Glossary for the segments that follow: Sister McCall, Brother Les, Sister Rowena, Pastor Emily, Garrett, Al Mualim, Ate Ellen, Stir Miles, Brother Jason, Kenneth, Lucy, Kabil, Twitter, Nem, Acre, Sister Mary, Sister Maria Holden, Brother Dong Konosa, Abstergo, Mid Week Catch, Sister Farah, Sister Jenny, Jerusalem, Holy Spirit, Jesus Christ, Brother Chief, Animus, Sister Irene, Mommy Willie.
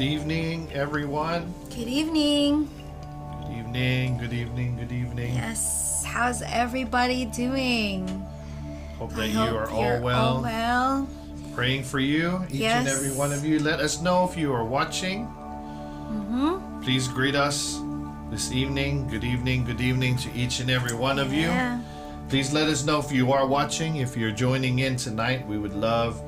Good evening, everyone. Good evening. Good evening, good evening, good evening. Yes, how's everybody doing? Hope that you are all well. All well. Praying for you, each and every one of you. Let us know if you are watching. Mm-hmm. Please greet us this evening. Good evening, good evening to each and every one of you. Please let us know if you are watching, if you're joining in tonight. We would love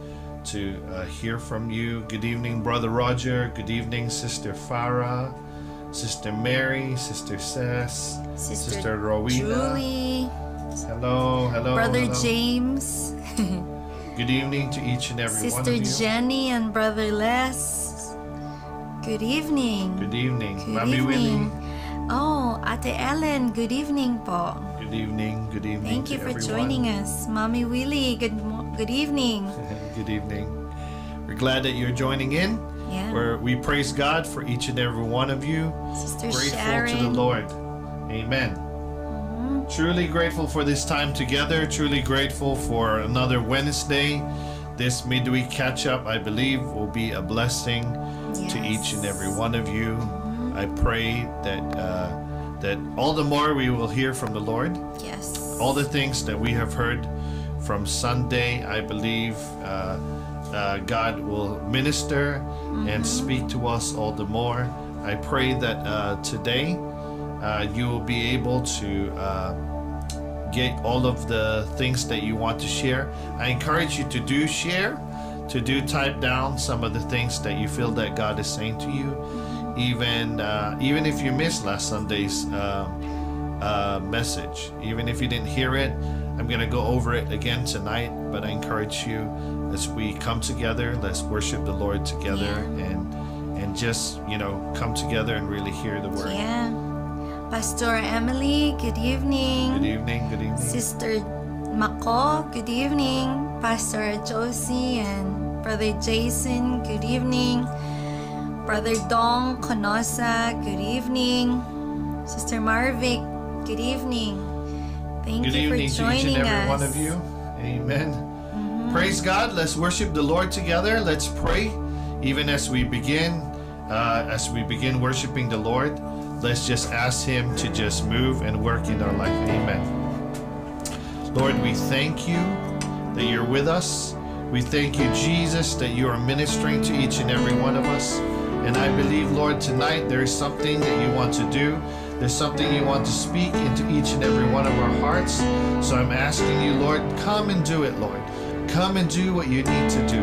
to hear from you. Good evening, Brother Roger. Good evening, Sister Farah, Sister Mary, Sister Sess, Sister Rowena. Julie. Hello, hello. Brother hello. James. Good evening to each and every one of you. Sister Jenny and Brother Les. Good evening. Good evening. Good Mommy Willie. Oh, Ate Ellen, good evening po. Good evening, good evening. Thank you for joining us. Mommy Willie, good evening. Good evening. We're glad that you're joining in. Yeah. We praise God for each and every one of you. Sister Grateful Sharon. To the Lord. Amen. Mm-hmm. Truly grateful for this time together. Truly grateful for another Wednesday. This midweek catch-up, I believe, will be a blessing to each and every one of you. I pray that that all the more we will hear from the Lord. Yes. All the things that we have heard from Sunday, I believe God will minister and speak to us all the more. I pray that today you will be able to get all of the things that you want to share. I encourage you to do share, to do type down some of the things that you feel that God is saying to you. Even if you missed last Sunday's message, even if you didn't hear it, I'm going to go over it again tonight. But I encourage you, as we come together, let's worship the Lord together and just, you know, come together and really hear the word. Yeah. Pastor Emily, good evening. Good evening, good evening. Sister Mako, good evening. Pastor Josie and Brother Jason, good evening. Brother Dong Konosa, good evening. Sister Marvik, good evening. Thank you for joining us. Good evening to each and every one of you. Amen. Mm-hmm. Praise God. Let's worship the Lord together. Let's pray. Even as we begin worshiping the Lord, let's just ask Him to just move and work in our life. Amen. Lord, we thank you that you're with us. We thank you, Jesus, that you are ministering to each and every one of us. And I believe, Lord, tonight there is something that you want to do. There's something you want to speak into each and every one of our hearts. So I'm asking you, Lord, come and do it, Lord. Come and do what you need to do.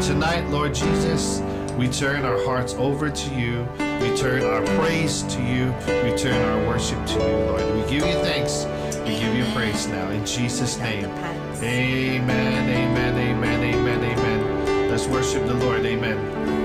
Tonight, Lord Jesus, we turn our hearts over to you. We turn our praise to you. We turn our worship to you, Lord. We give you thanks. We give you praise now. In Jesus' name. Amen, amen, amen, amen, amen. Let's worship the Lord. Amen.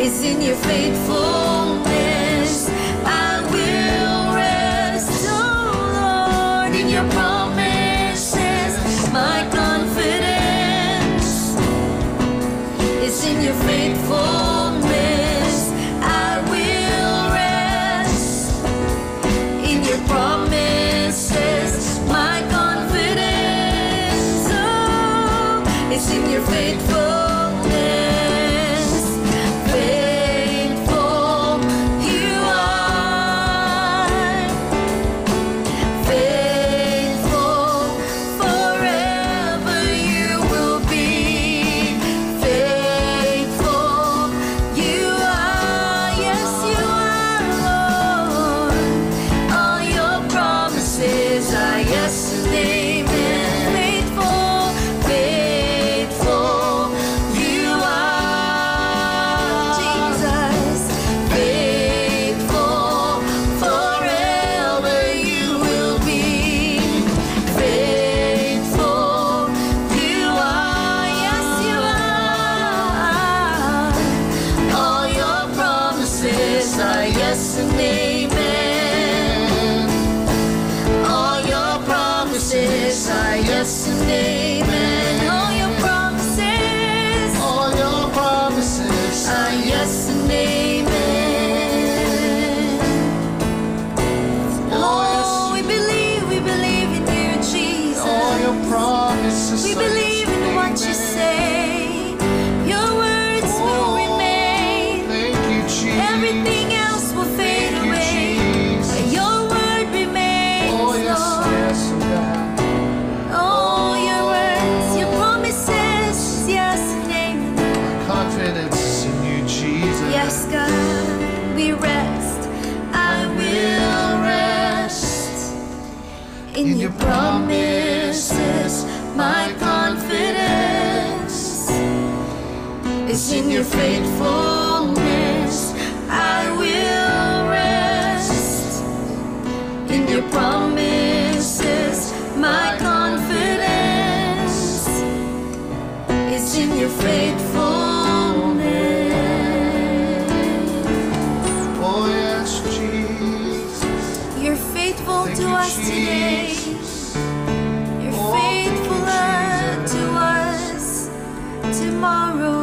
It's in your faithfulness I will rest, oh Lord, in your promises. My confidence is in your faithfulness. I will rest in your promises. My confidence, oh, it's in your faithfulness. In your faithfulness, I will rest. In your promises, my confidence is in your faithfulness. Oh yes, Jesus, you're faithful to us today. You're faithful to us tomorrow.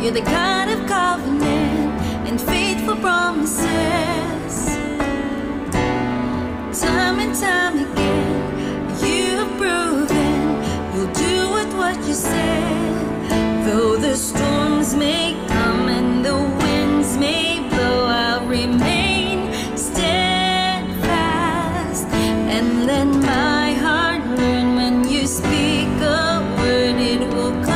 You're the God of covenant and faithful promises. Time and time again, you have proven you'll do with what you said. Though the storms may come and the winds may blow, I'll remain steadfast and let my heart learn when you speak a word, it will come.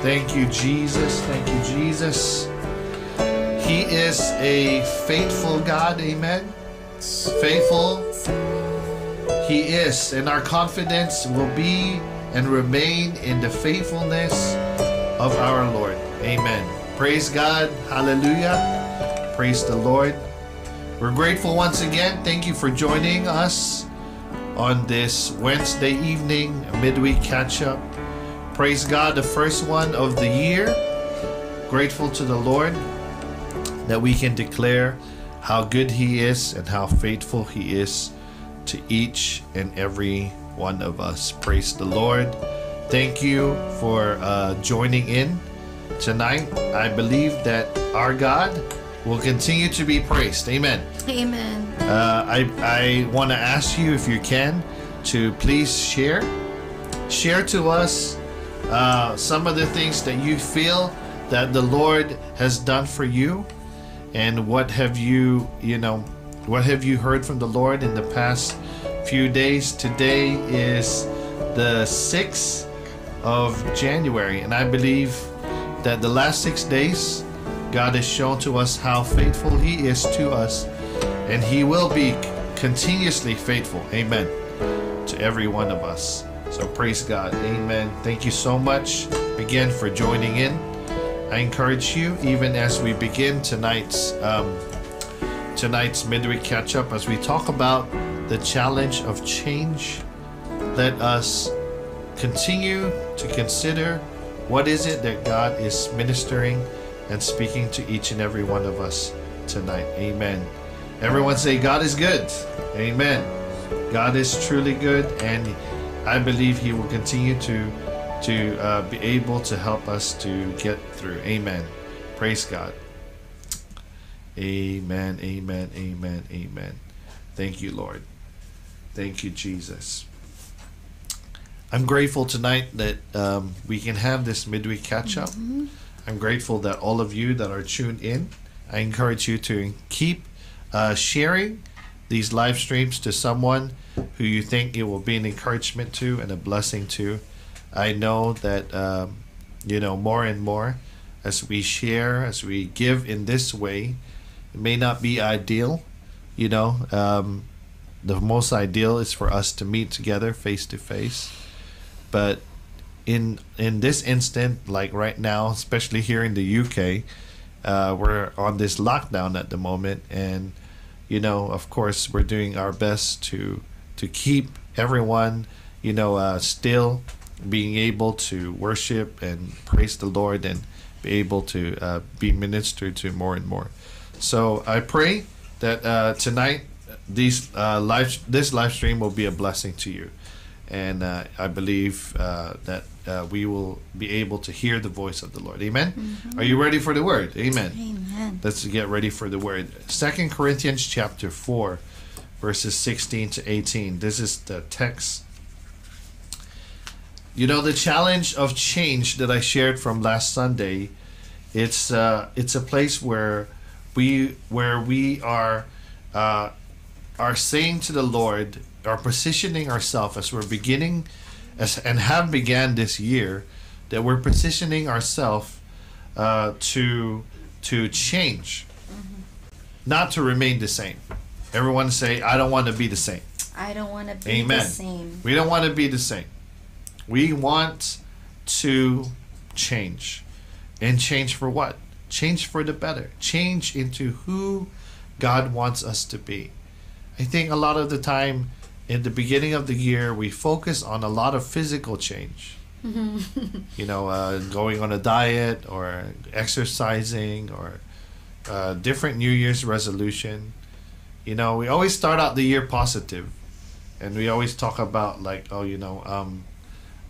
Thank you, Jesus. Thank you, Jesus. He is a faithful God. Amen. Faithful He is, and our confidence will be and remain in the faithfulness of our Lord. Amen. Praise God. Hallelujah. Praise the Lord. We're grateful once again. Thank you for joining us on this Wednesday evening midweek catch-up. Praise God, the first one of the year. Grateful to the Lord that we can declare how good He is and how faithful He is to each and every one of us. Praise the Lord. Thank you for joining in tonight. I believe that our God will continue to be praised. Amen. Amen. I want to ask you, if you can, to please share to us some of the things that you feel that the Lord has done for you, and what have you heard from the Lord in the past few days. Today is the 6th of January, and I believe that the last 6 days God has shown to us how faithful He is to us, and He will be continuously faithful. Amen. To every one of us. So praise God. Amen. Thank you so much again for joining in. I encourage you, even as we begin tonight's midweek catch-up, as we talk about the challenge of change, let us continue to consider what is it that God is ministering and speaking to each and every one of us tonight. Amen. Everyone say, God is good. Amen. God is truly good, and I believe He will continue to be able to help us to get through. Amen. Praise God. Amen, amen, amen, amen. Thank you, Lord. Thank you, Jesus. I'm grateful tonight that we can have this midweek catch-up. Mm-hmm. I'm grateful that all of you that are tuned in, I encourage you to keep sharing these live streams to someone who you think it will be an encouragement to and a blessing to. I know that more and more, as we share, as we give in this way, it may not be ideal. The most ideal is for us to meet together face to face. But in this instant, like right now, especially here in the UK, we're on this lockdown at the moment, and of course, we're doing our best to keep everyone still being able to worship and praise the Lord, and be able to be ministered to more and more. So I pray that tonight this live stream will be a blessing to you, and I believe that we will be able to hear the voice of the Lord. Amen. Mm-hmm. Are you ready for the word? Amen. Amen. Let's get ready for the word. 2 Corinthians chapter 4, verses 16 to 18. This is the text. The challenge of change that I shared from last Sunday, it's a place where we are saying to the Lord, are positioning ourselves as we're beginning, and have began this year, that we're positioning ourselves to change, mm-hmm. not to remain the same. Everyone say, I don't want to be the same. I don't want to be Amen. The same. We don't want to be the same. We want to change. And change for what? Change for the better. Change into who God wants us to be. I think a lot of the time in the beginning of the year, we focus on a lot of physical change. Going on a diet, or exercising, or different New Year's resolution. We always start out the year positive. And we always talk about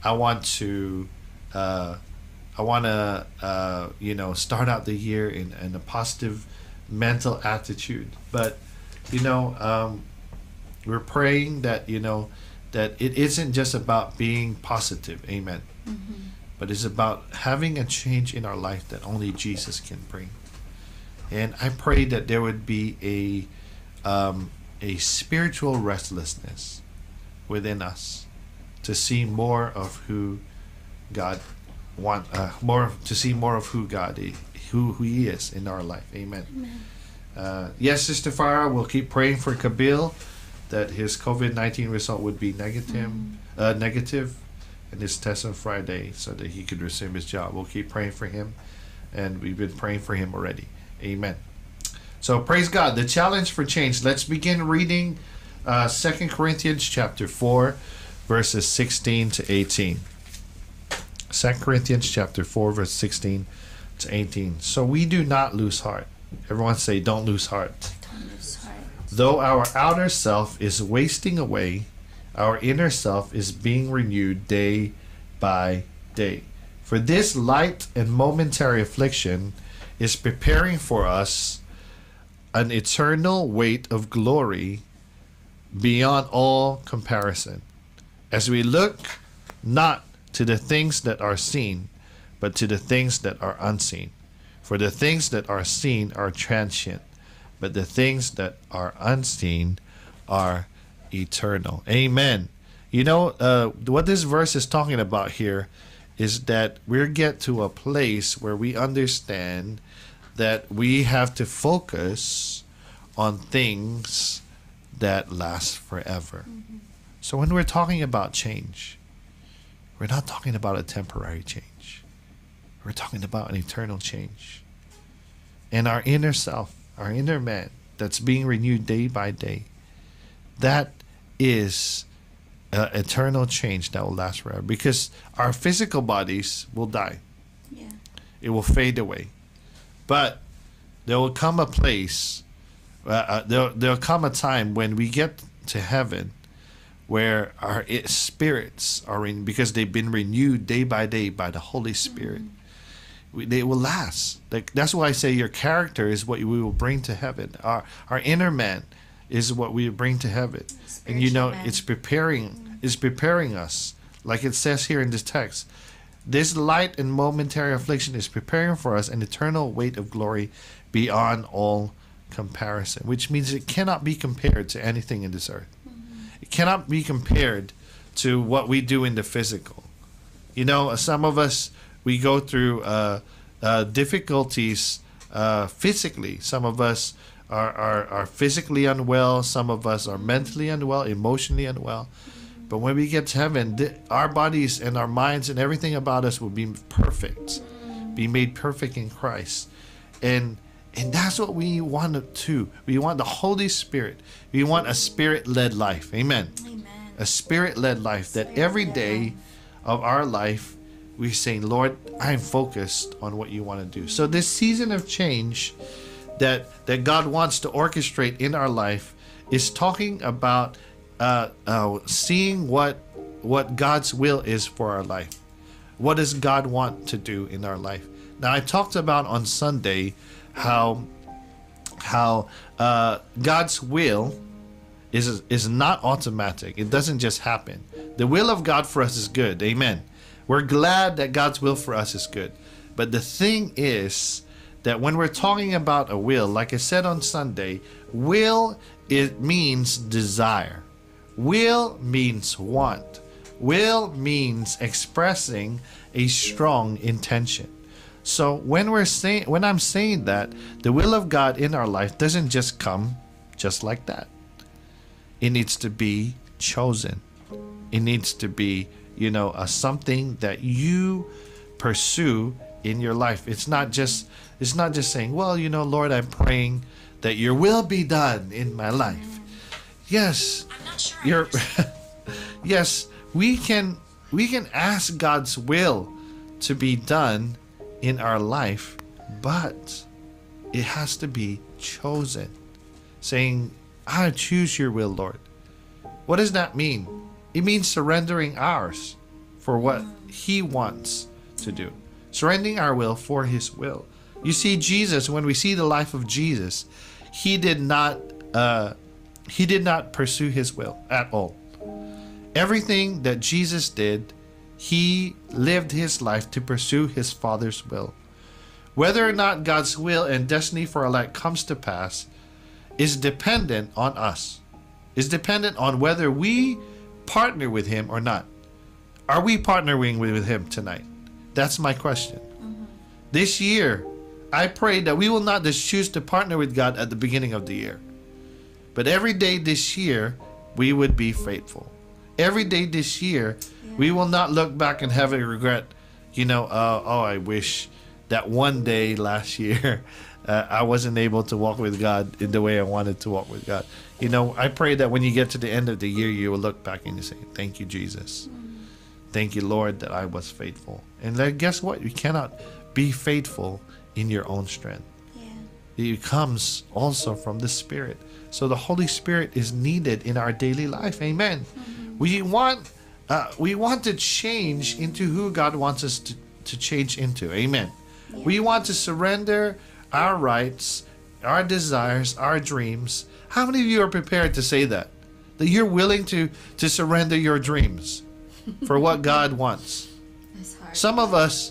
I want to start out the year in a positive mental attitude. But, we're praying that, that it isn't just about being positive. Amen. Mm-hmm. But it's about having a change in our life that only Jesus can bring. And I pray that there would be a spiritual restlessness within us, to see more of who God want more to see more of who God is, who He is in our life. Amen. Amen. Yes, Sister Farah, we'll keep praying for Kabil that his COVID-19 result would be negative, and his test on Friday so that he could resume his job. We'll keep praying for him, and we've been praying for him already. Amen. So praise God. The challenge for change. Let's begin reading 2 Corinthians chapter 4, verses 16 to 18. 2 Corinthians chapter 4, verse 16 to 18. So we do not lose heart. Everyone say, don't lose heart. Don't lose heart. Though our outer self is wasting away, our inner self is being renewed day by day. For this light and momentary affliction is preparing for us an eternal weight of glory beyond all comparison, as we look not to the things that are seen, but to the things that are unseen. For the things that are seen are transient, but the things that are unseen are eternal. Amen. You know, what this verse is talking about here is that we get to a place where we understand that we have to focus on things that last forever. Mm-hmm. So when we're talking about change, we're not talking about a temporary change. We're talking about an eternal change. And our inner self, our inner man that's being renewed day by day, that is an eternal change that will last forever, because our physical bodies will die. Yeah. It will fade away. But there will come a place, there'll come a time when we get to heaven where our spirits are in, because they've been renewed day by day by the Holy Spirit. Mm-hmm. They will last. Like, that's why I say your character is what we will bring to heaven. Our inner man is what we bring to heaven. And you know, it's preparing us. Like it says here in this text, this light and momentary affliction is preparing for us an eternal weight of glory beyond all comparison, which means it cannot be compared to anything in this earth. Mm-hmm. It cannot be compared to what we do in the physical. You know, some of us, we go through difficulties physically. Some of us are physically unwell. Some of us are mentally unwell, emotionally unwell. But when we get to heaven, our bodies and our minds and everything about us will be perfect, be made perfect in Christ. And that's what we want to. We want the Holy Spirit. We want a spirit-led life. Amen. Amen. A spirit-led life that every day of our life, we say, Lord, I'm focused on what you want to do. So this season of change that God wants to orchestrate in our life is talking about seeing what God's will is for our life. What does God want to do in our life? Now, I talked about on Sunday how God's will is not automatic. It doesn't just happen. The will of God for us is good. Amen. We're glad that God's will for us is good. But the thing is that when we're talking about a will, like I said on Sunday, will, it means desire. Will means want. Will means expressing a strong intention. So when I'm saying that, the will of God in our life doesn't just come just like that. It needs to be chosen. It needs to be, you know, something that you pursue in your life. It's not just saying, well, you know, Lord, I'm praying that your will be done in my life. Yes. I'm not sure. Yes, we can ask God's will to be done in our life, but it has to be chosen. Saying, I choose your will, Lord. What does that mean? It means surrendering ours for what He wants to do. Surrendering our will for His will. You see, Jesus, when we see the life of Jesus, he did not pursue His will at all. Everything that Jesus did, He lived His life to pursue His Father's will. Whether or not God's will and destiny for our life comes to pass is dependent on us. It's dependent on whether we partner with Him or not. Are we partnering with Him tonight? That's my question. Mm-hmm. This year, I pray that we will not just choose to partner with God at the beginning of the year, but every day this year, we would be faithful. Every day this year, yeah, we will not look back and have a regret. You know, oh, I wish that one day last year, I wasn't able to walk with God in the way I wanted to walk with God. You know, I pray that when you get to the end of the year, you will look back and you say, thank you, Jesus. Mm-hmm. Thank you, Lord, that I was faithful. And then guess what? You cannot be faithful in your own strength. Yeah. It comes also from the Spirit. So the Holy Spirit is needed in our daily life. Amen. Mm-hmm. We want to change into who God wants us to change into. Amen. Yeah. We want to surrender our rights, our desires, our dreams. How many of you are prepared to say that? That you're willing to surrender your dreams for what God wants? That's hard. Some of us,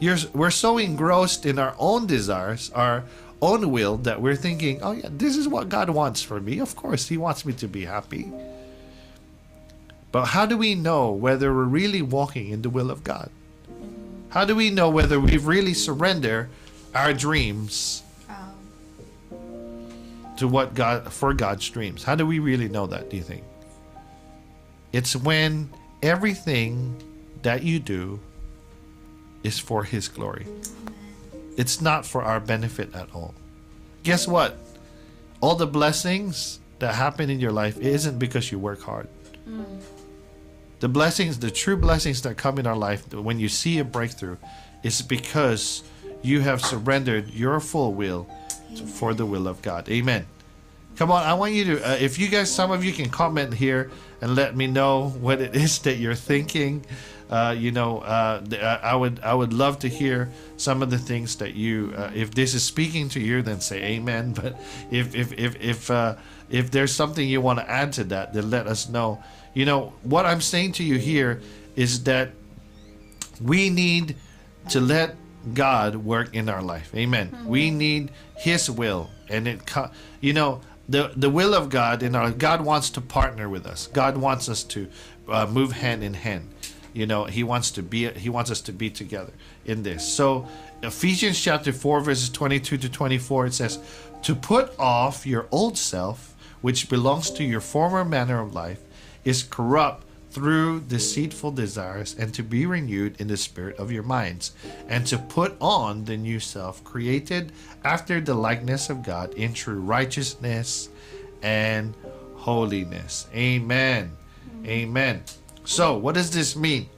we're so engrossed in our own desires, our own will, that we're thinking, oh yeah, this is what God wants for me. Of course, He wants me to be happy. But how do we know whether we're really walking in the will of God? How do we know whether we've really surrendered our dreams to what God, for God's dreams? How do we really know that, do you think? It's when everything that you do is for His glory. It's not for our benefit at all. Guess what? All the blessings that happen in your life, it isn't because you work hard. Mm. The blessings, the true blessings that come in our life, when you see a breakthrough, is because you have surrendered your full will for the will of God. Amen. Come on, I want you to, if you guys, some of you can comment here and let me know what it is that you're thinking. You know, I would love to hear some of the things that you, if this is speaking to you, then say amen. But if there's something you want to add to that, then let us know. You know, what I'm saying to you here is that we need to let God work in our life. Amen. Mm-hmm. We need His will, and you know, the will of God in our, God wants to partner with us. God wants us to move hand in hand. You know, He wants us to be together in this. So Ephesians chapter 4 verses 22 to 24, it says, "To put off your old self, which belongs to your former manner of life, is corrupt through deceitful desires, and to be renewed in the spirit of your minds, and to put on the new self, created after the likeness of God in true righteousness and holiness." Amen. Amen. So what does this mean?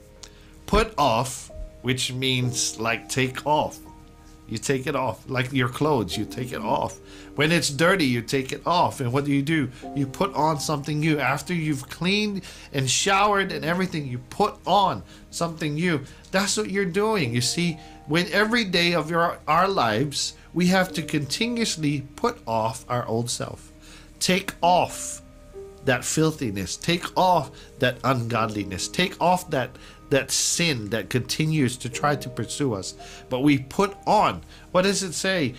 Put off, which means like take off. You take it off. Like your clothes, you take it off. When it's dirty, you take it off. And what do? You put on something new. After you've cleaned and showered and everything, you put on something new. That's what you're doing. You see, when every day of our lives, we have to continuously put off our old self. Take off that filthiness. Take off that ungodliness. Take off that sin that continues to try to pursue us. But we put on, what does it say?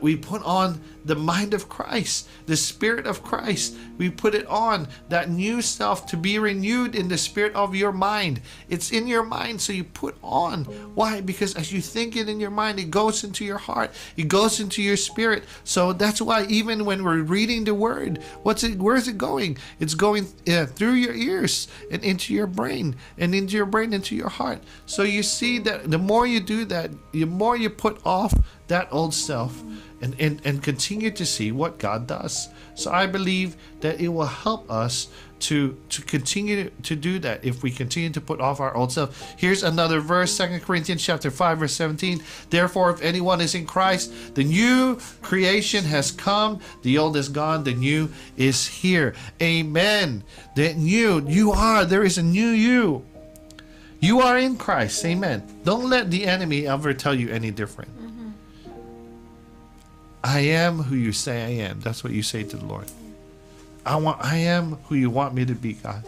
We put on the mind of Christ, the Spirit of Christ. We put it on, that new self, to be renewed in the spirit of your mind. It's in your mind, so you put on. Why? Because as you think it in your mind, it goes into your heart. It goes into your spirit. So that's why even when we're reading the Word, where's it going? It's going through your ears and into your brain, and into your brain, into your heart. So you see that the more you do that, the more you put off that old self, and continue to see what God does. So I believe that it will help us to continue to do that if we continue to put off our old self. Here's another verse, 2 Corinthians chapter 5 verse 17. "Therefore, if anyone is in Christ, the new creation has come, the old is gone, the new is here." Amen. That new, you are, there is a new you. You are in Christ. Amen. Don't let the enemy ever tell you any different. Mm-hmm. I am who you say I am. That's what you say to the Lord. I am who you want me to be, God.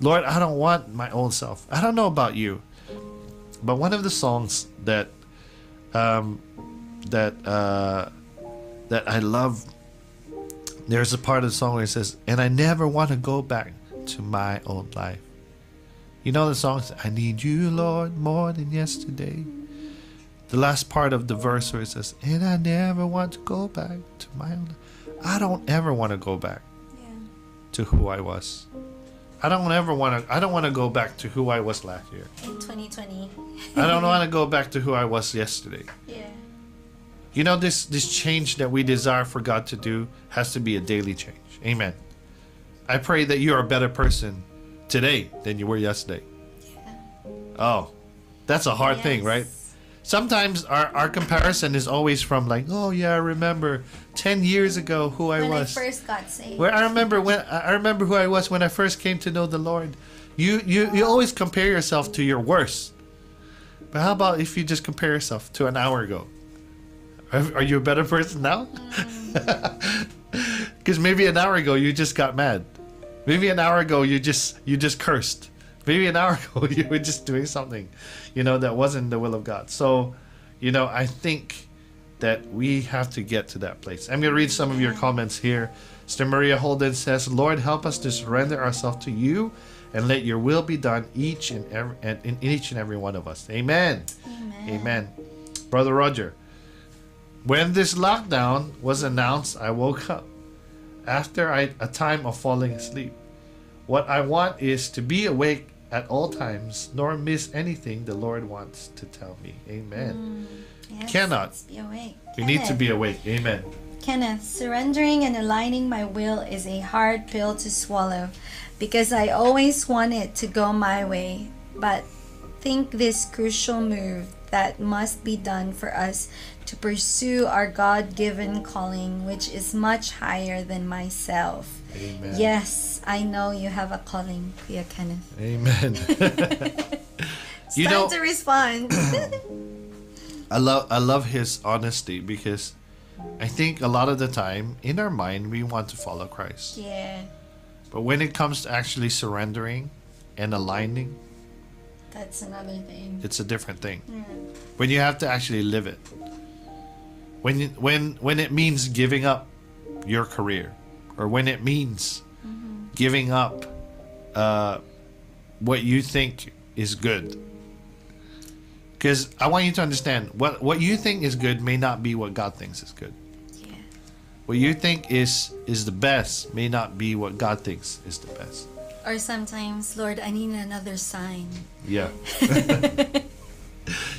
Lord, I don't want my old self. I don't know about you, but one of the songs that I love, there's a part of the song where it says, "And I never want to go back to my old life." You know the songs, I need you, Lord, more than yesterday. The last part of the verse where it says, and I never want to go back to my own. I don't ever want to go back to who I was. I don't want to go back to who I was last year. In 2020. I don't want to go back to who I was yesterday. Yeah. You know, this change that we desire for God to do has to be a daily change. Amen. I pray that you are a better person today than you were yesterday. Yeah. Oh, that's a hard thing, right? Sometimes our comparison is always from like, oh yeah, I remember 10 years ago who I was. When I first got saved. Where I remember who I was when I first came to know the Lord. You always compare yourself to your worst. But how about if you just compare yourself to an hour ago? Are you a better person now? Because maybe an hour ago you just got mad. Maybe an hour ago you just cursed. Maybe an hour ago you were just doing something, you know, that wasn't the will of God. So, you know, I think that we have to get to that place. I'm going to read some of your comments here. Sister Maria Holden says, Lord, help us to surrender ourselves to you and let your will be done in each and every one of us. Amen. Amen. Amen. Brother Roger, when this lockdown was announced, I woke up after a time of falling asleep. What I want is to be awake at all times, nor miss anything the Lord wants to tell me. Amen. Yes, cannot. Be awake. We need to be awake. Amen. Kenneth, surrendering and aligning my will is a hard pill to swallow because I always want it to go my way. But think this crucial move that must be done for us to pursue our God-given calling, which is much higher than myself. Amen. Yes, I know you have a calling, Kuya Kenneth. Amen. It's time to respond. I love his honesty because I think a lot of the time in our mind we want to follow Christ. Yeah. But when it comes to actually surrendering and aligning, that's another thing. It's a different thing. Yeah. When you have to actually live it. When it means giving up your career, or when it means giving up what you think is good. Because I want you to understand, what you think is good may not be what God thinks is good. Yeah. What you think is the best may not be what God thinks is the best. Or sometimes, Lord, I need another sign. Yeah.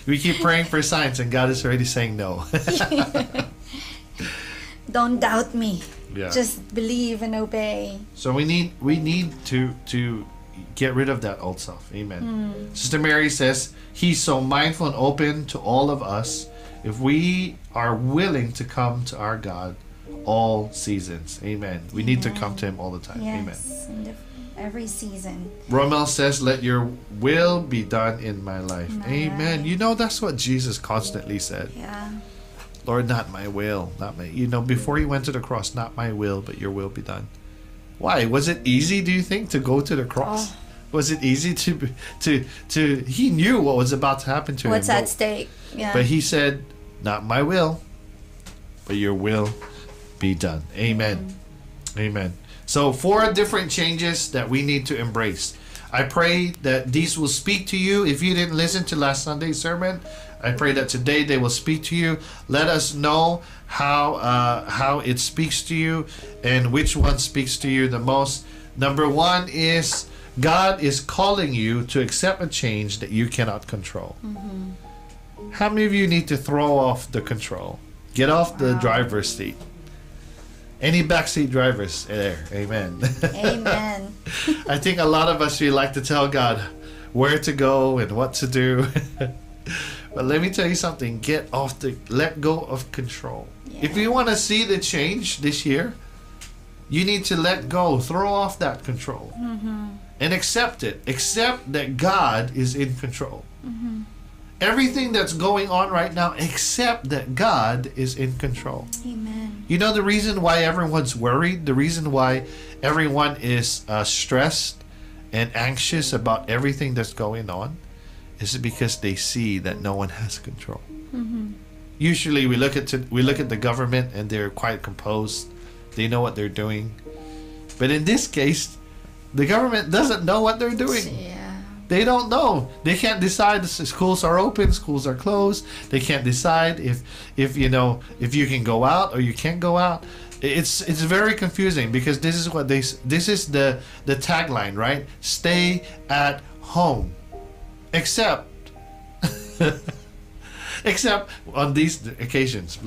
We keep praying for signs and God is already saying no. Don't doubt me. Yeah. Just believe and obey. So we need to get rid of that old self. Amen. Sister Mary says, he's so mindful and open to all of us if we are willing to come to our God all seasons. Amen. We need to come to him all the time. Yes. Amen. Every season. Rommel says, let your will be done in my life. Amen. You know, that's what Jesus constantly said. Yeah. Lord, not my will, not my, you know, before he went to the cross, not my will, but your will be done. Why? Was it easy, do you think, to go to the cross? Oh. Was it easy to he knew what was about to happen to him. What's at stake? Yeah. But he said, not my will, but your will be done. Amen. Amen. So 4 different changes that we need to embrace. I pray that these will speak to you. If you didn't listen to last Sunday's sermon, I pray that today they will speak to you. Let us know how it speaks to you and which one speaks to you the most. Number 1 is God is calling you to accept a change that you cannot control. How many of you need to throw off the control? Get off the driver's seat. Any backseat drivers there. Amen. Amen. I think a lot of us, we like to tell God where to go and what to do. But let me tell you something. Let go of control. Yeah. If you want to see the change this year, you need to let go. Throw off that control. And accept it. Accept that God is in control. Everything that's going on right now, except that God is in control. Amen. You know the reason why everyone's worried, the reason why everyone is stressed and anxious about everything that's going on is because they see that no one has control. Usually we look at the government and they're quite composed. They know what they're doing. But in this case, the government doesn't know what they're doing. Yeah. They don't know. They can't decide. Schools are open, schools are closed. They can't decide if you can go out or you can't go out. It's very confusing, because this is what this is the tagline, right? Stay at home, except on these occasions.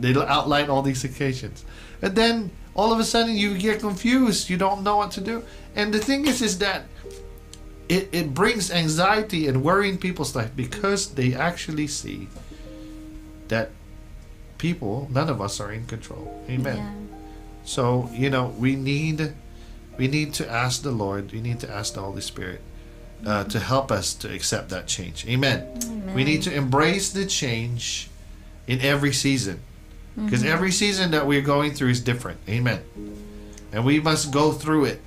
They outline all these occasions, and then all of a sudden you get confused. You don't know what to do. And the thing is that it brings anxiety and worry in people's life, because they actually see that people, none of us are in control. Amen. Yeah. So, we need to ask the Lord, we need to ask the Holy Spirit to help us to accept that change. Amen. Amen. We need to embrace the change in every season, because every season that we're going through is different. Amen. And we must go through it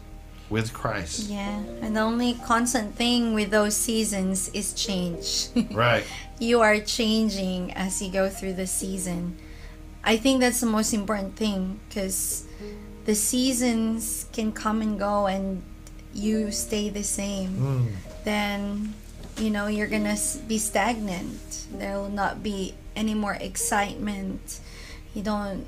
with Christ. Yeah, and the only constant thing with those seasons is change. Right. You are changing as you go through the season. I think that's the most important thing, because the seasons can come and go and you stay the same. Then, you're going to be stagnant. There will not be any more excitement. You don't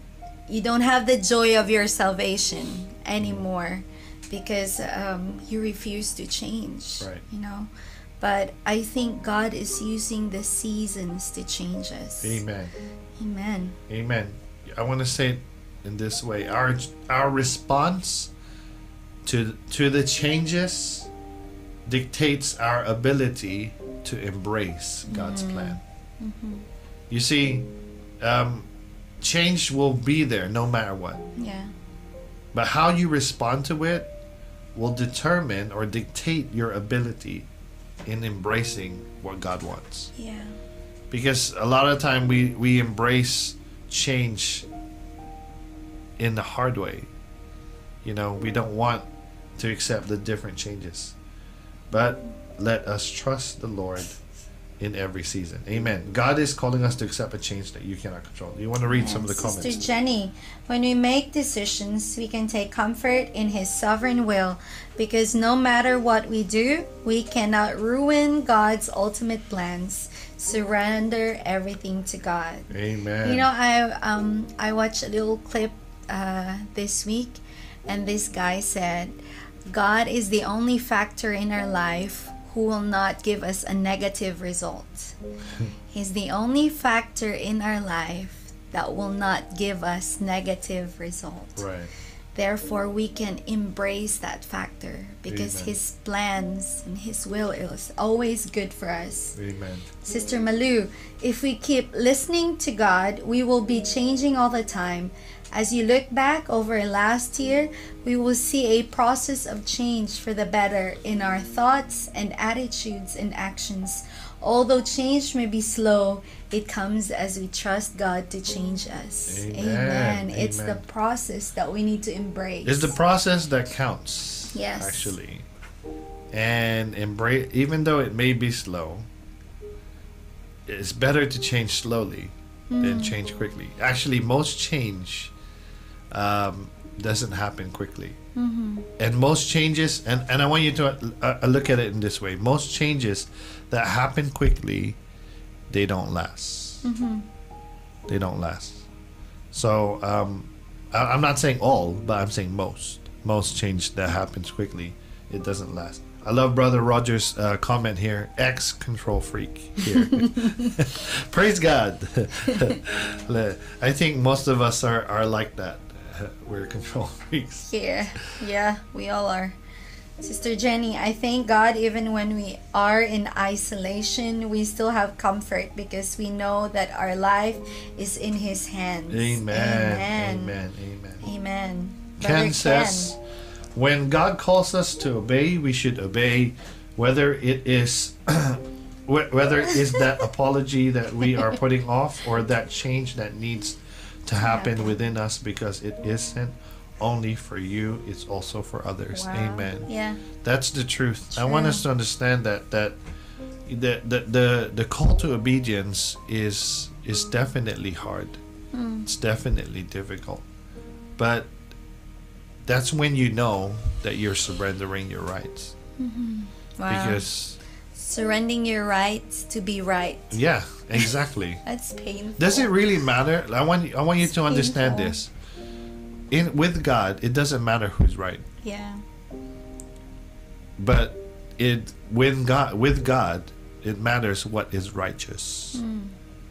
have the joy of your salvation anymore, because you refuse to change, right. But I think God is using the seasons to change us. Amen. Amen. Amen. I want to say it in this way: our response to the changes dictates our ability to embrace God's plan. You see, change will be there no matter what. Yeah. But how you respond to it will determine or dictate your ability in embracing what God wants. Yeah. Because a lot of the time we embrace change in the hard way. We don't want to accept the different changes. But let us trust the Lord in every season. Amen. God is calling us to accept a change that you cannot control. You want to read some of the comments? Sister Jenny, when we make decisions, we can take comfort in His sovereign will, because no matter what we do, we cannot ruin God's ultimate plans. Surrender everything to God. Amen. I watched a little clip this week, and this guy said, God is the only factor in our life who will not give us a negative result. He's the only factor in our life that will not give us negative result. Right. Therefore, we can embrace that factor, because His plans and His will is always good for us. Amen. Sister Malu, if we keep listening to God, we will be changing all the time. As you look back over last year, we will see a process of change for the better in our thoughts and attitudes and actions. Although change may be slow, it comes as we trust God to change us. Amen. Amen. It's the process that we need to embrace. It's the process that counts. Yes. Actually. And embrace, even though it may be slow, it's better to change slowly than change quickly. Actually, most change doesn't happen quickly. And most changes, and I want you to look at it in this way: most changes that happen quickly, they don't last. They don't last. So I'm not saying all, but I'm saying most change that happens quickly, it doesn't last. I love Brother Roger's comment here. Ex-control freak here. Praise God. I think most of us are like that. We're control freaks. Yeah, we all are. Sister Jenny, I thank God even when we are in isolation, we still have comfort, because we know that our life is in His hands. Amen. Amen. Amen. Amen. Ken says, when God calls us to obey, we should obey, whether it is that apology that we are putting off, or that change that needs to happen within us, because it isn't only for you, it's also for others. Amen. Yeah. That's the truth. True. I want us to understand that the call to obedience is definitely hard. It's definitely difficult. But that's when you know that you're surrendering your rights. Because Surrendering your rights to be right. Yeah, exactly. That's painful. Does it really matter? I want you to understand this. With God, it doesn't matter who's right. Yeah. But with God, it matters what is righteous. Mm.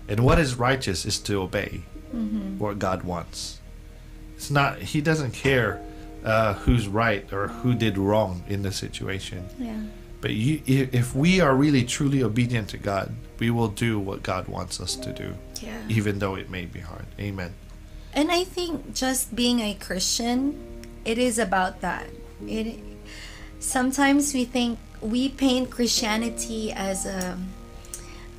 And what is righteous is to obey what God wants. It's not, he doesn't care who's right or who did wrong in the situation. Yeah. But if we are really truly obedient to God, we will do what God wants us to do. Yeah. Even though it may be hard. Amen. And I think just being a Christian, it is about that. Sometimes we think we paint Christianity as a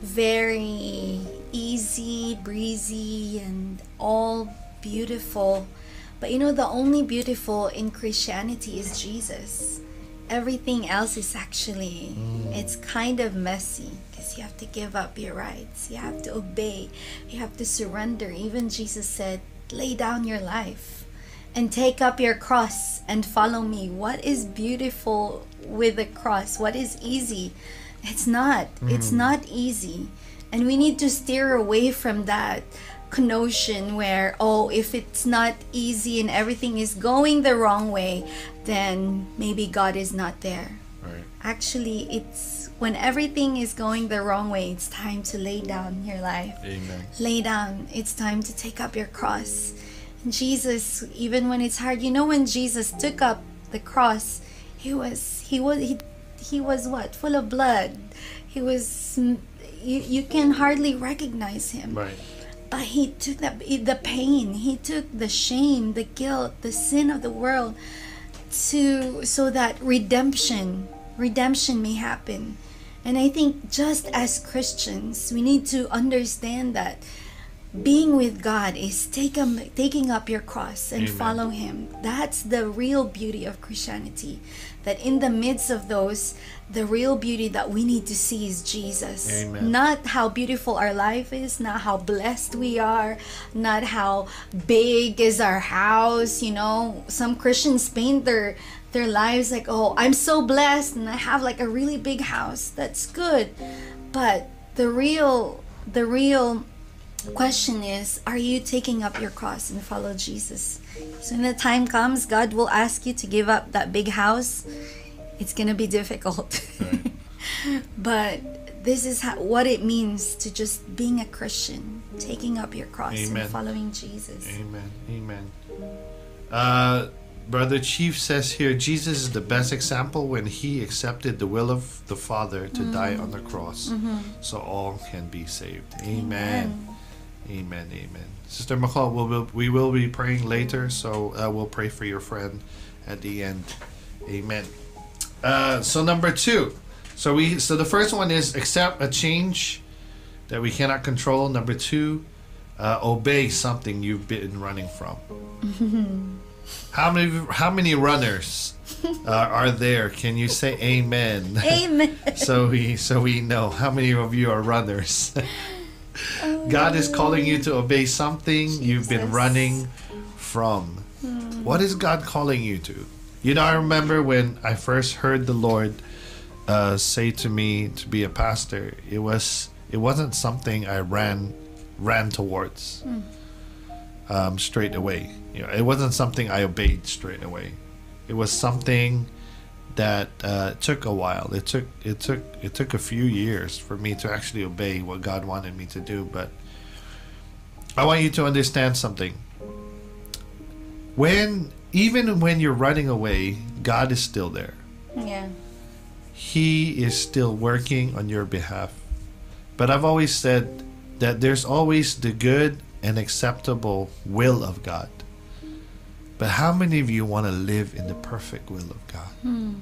very easy, breezy, and all beautiful. But you know, the only beautiful in Christianity is Jesus. Everything else is actually, it's kind of messy, because you have to give up your rights. You have to obey. You have to surrender. Even Jesus said, lay down your life and take up your cross and follow me. What is beautiful with the cross? What is easy? It's not. It's not easy. And we need to steer away from that notion where, oh, if it's not easy and everything is going the wrong way, then maybe God is not there. Right. Actually, it's when everything is going the wrong way, it's time to lay down your life. Amen. Lay down. It's time to take up your cross. And Jesus, even when it's hard, you know, when Jesus took up the cross, he was what? Full of blood. He was, you can hardly recognize him. Right. But he took the pain, he took the shame, the guilt, the sin of the world, so that redemption may happen. And I think just as Christians, we need to understand that being with God is taking up your cross and follow him. That's the real beauty of Christianity. That in the midst of those, the real beauty that we need to see is Jesus. Amen. Not how beautiful our life is, not how blessed we are, not how big is our house. You know, some Christians paint their lives like, oh, I'm so blessed and I have like a really big house. That's good. But the real question is, are you taking up your cross and follow Jesus? So when the time comes, God will ask you to give up that big house. It's gonna be difficult. Right. But this is what it means to just being a Christian, taking up your cross and following Jesus. Amen. Amen. Brother Chief says here, Jesus is the best example when he accepted the will of the Father to die on the cross, so all can be saved. Amen. Amen, amen. Sister McCall, we will be praying later, so we'll pray for your friend at the end. Amen. So number two. So the first one is accept a change that we cannot control. Number two, obey something you've been running from. How many runners are there? Can you say amen? Amen. so we know how many of you are runners. God is calling you to obey something you've been running from. What is God calling you to? You know, I remember when I first heard the Lord say to me to be a pastor, it wasn't something I ran towards straight away. You know, it wasn't something I obeyed straight away. It was something that took a while. It took a few years for me to actually obey what God wanted me to do. But I want you to understand something. Even when you're running away, God is still there. Yeah. He is still working on your behalf. But I've always said that there's always the good and acceptable will of God. But how many of you want to live in the perfect will of God?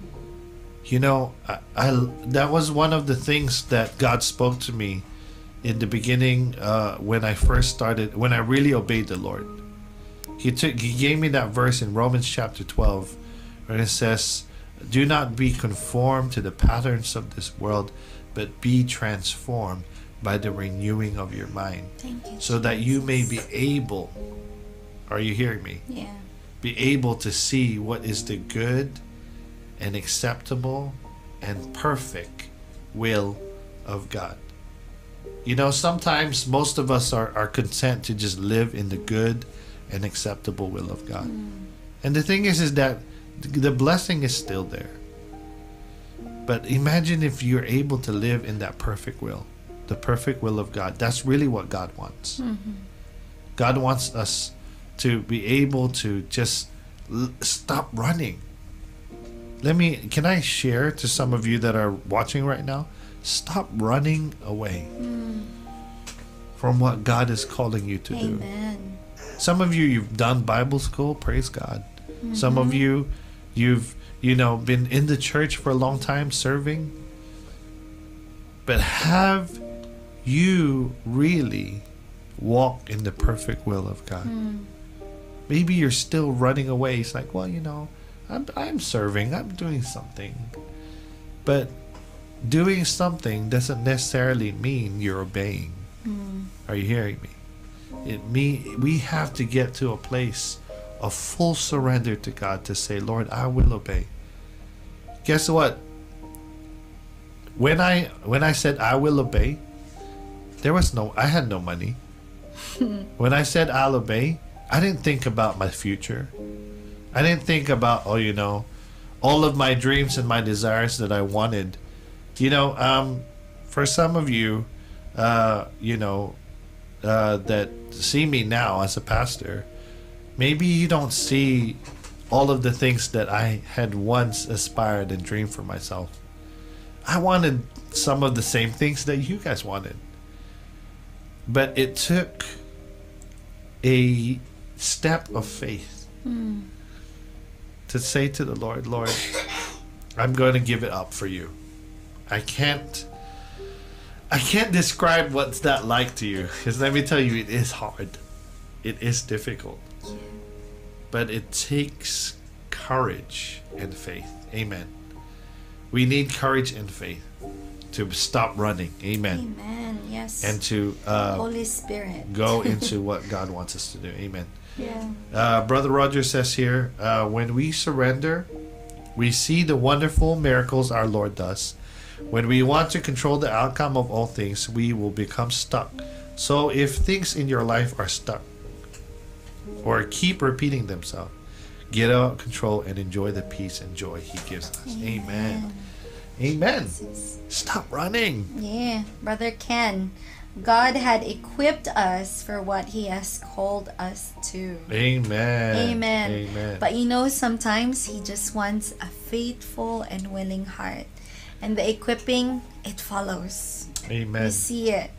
You know, that was one of the things that God spoke to me in the beginning when I first started, when I really obeyed the Lord. He gave me that verse in Romans chapter 12 where it says, do not be conformed to the patterns of this world, but be transformed by the renewing of your mind. Thank you, so that you may be able, are you hearing me? Yeah. Be able to see what is the good and acceptable and perfect will of God. You know, sometimes most of us are content to just live in the good and acceptable will of God. And the thing is that the blessing is still there. But imagine if you're able to live in that perfect will, the perfect will of God. That's really what God wants. God wants us to be able to just stop running. Can I share to some of you that are watching right now? Stop running away from what God is calling you to do. Some of you, you've done Bible school, praise God. Some of you, you've been in the church for a long time serving. But have you really walked in the perfect will of God? Maybe you're still running away. It's like, well, you know, I'm serving, I'm doing something. But doing something doesn't necessarily mean you're obeying. Are you hearing me? We have to get to a place of full surrender to God to say, Lord, I will obey. Guess what? When I said I will obey, I had no money. When I said I'll obey, I didn't think about my future. I didn't think about, all of my dreams and my desires that I wanted. For some of you, that see me now as a pastor, maybe you don't see all of the things that I had once aspired and dreamed for myself. I wanted some of the same things that you guys wanted. But it took a step of faith to say to the Lord, Lord, I'm going to give it up for you. I can't describe what's that like to you, because let me tell you, it is hard. It is difficult. But it takes courage and faith. Amen. We need courage and faith to stop running. Amen. Amen. Yes. And to Holy Spirit go into what God wants us to do. Amen. Yeah. Brother Roger says here, when we surrender, we see the wonderful miracles our Lord does. When we want to control the outcome of all things, we will become stuck. So if things in your life are stuck or keep repeating themselves, get out of control and enjoy the peace and joy He gives us. Amen. Amen. Stop running. Yeah. Brother Ken, God had equipped us for what He has called us to. Amen. Amen. Amen. But sometimes He just wants a faithful and willing heart. And the equipping, it follows. Amen. You see it.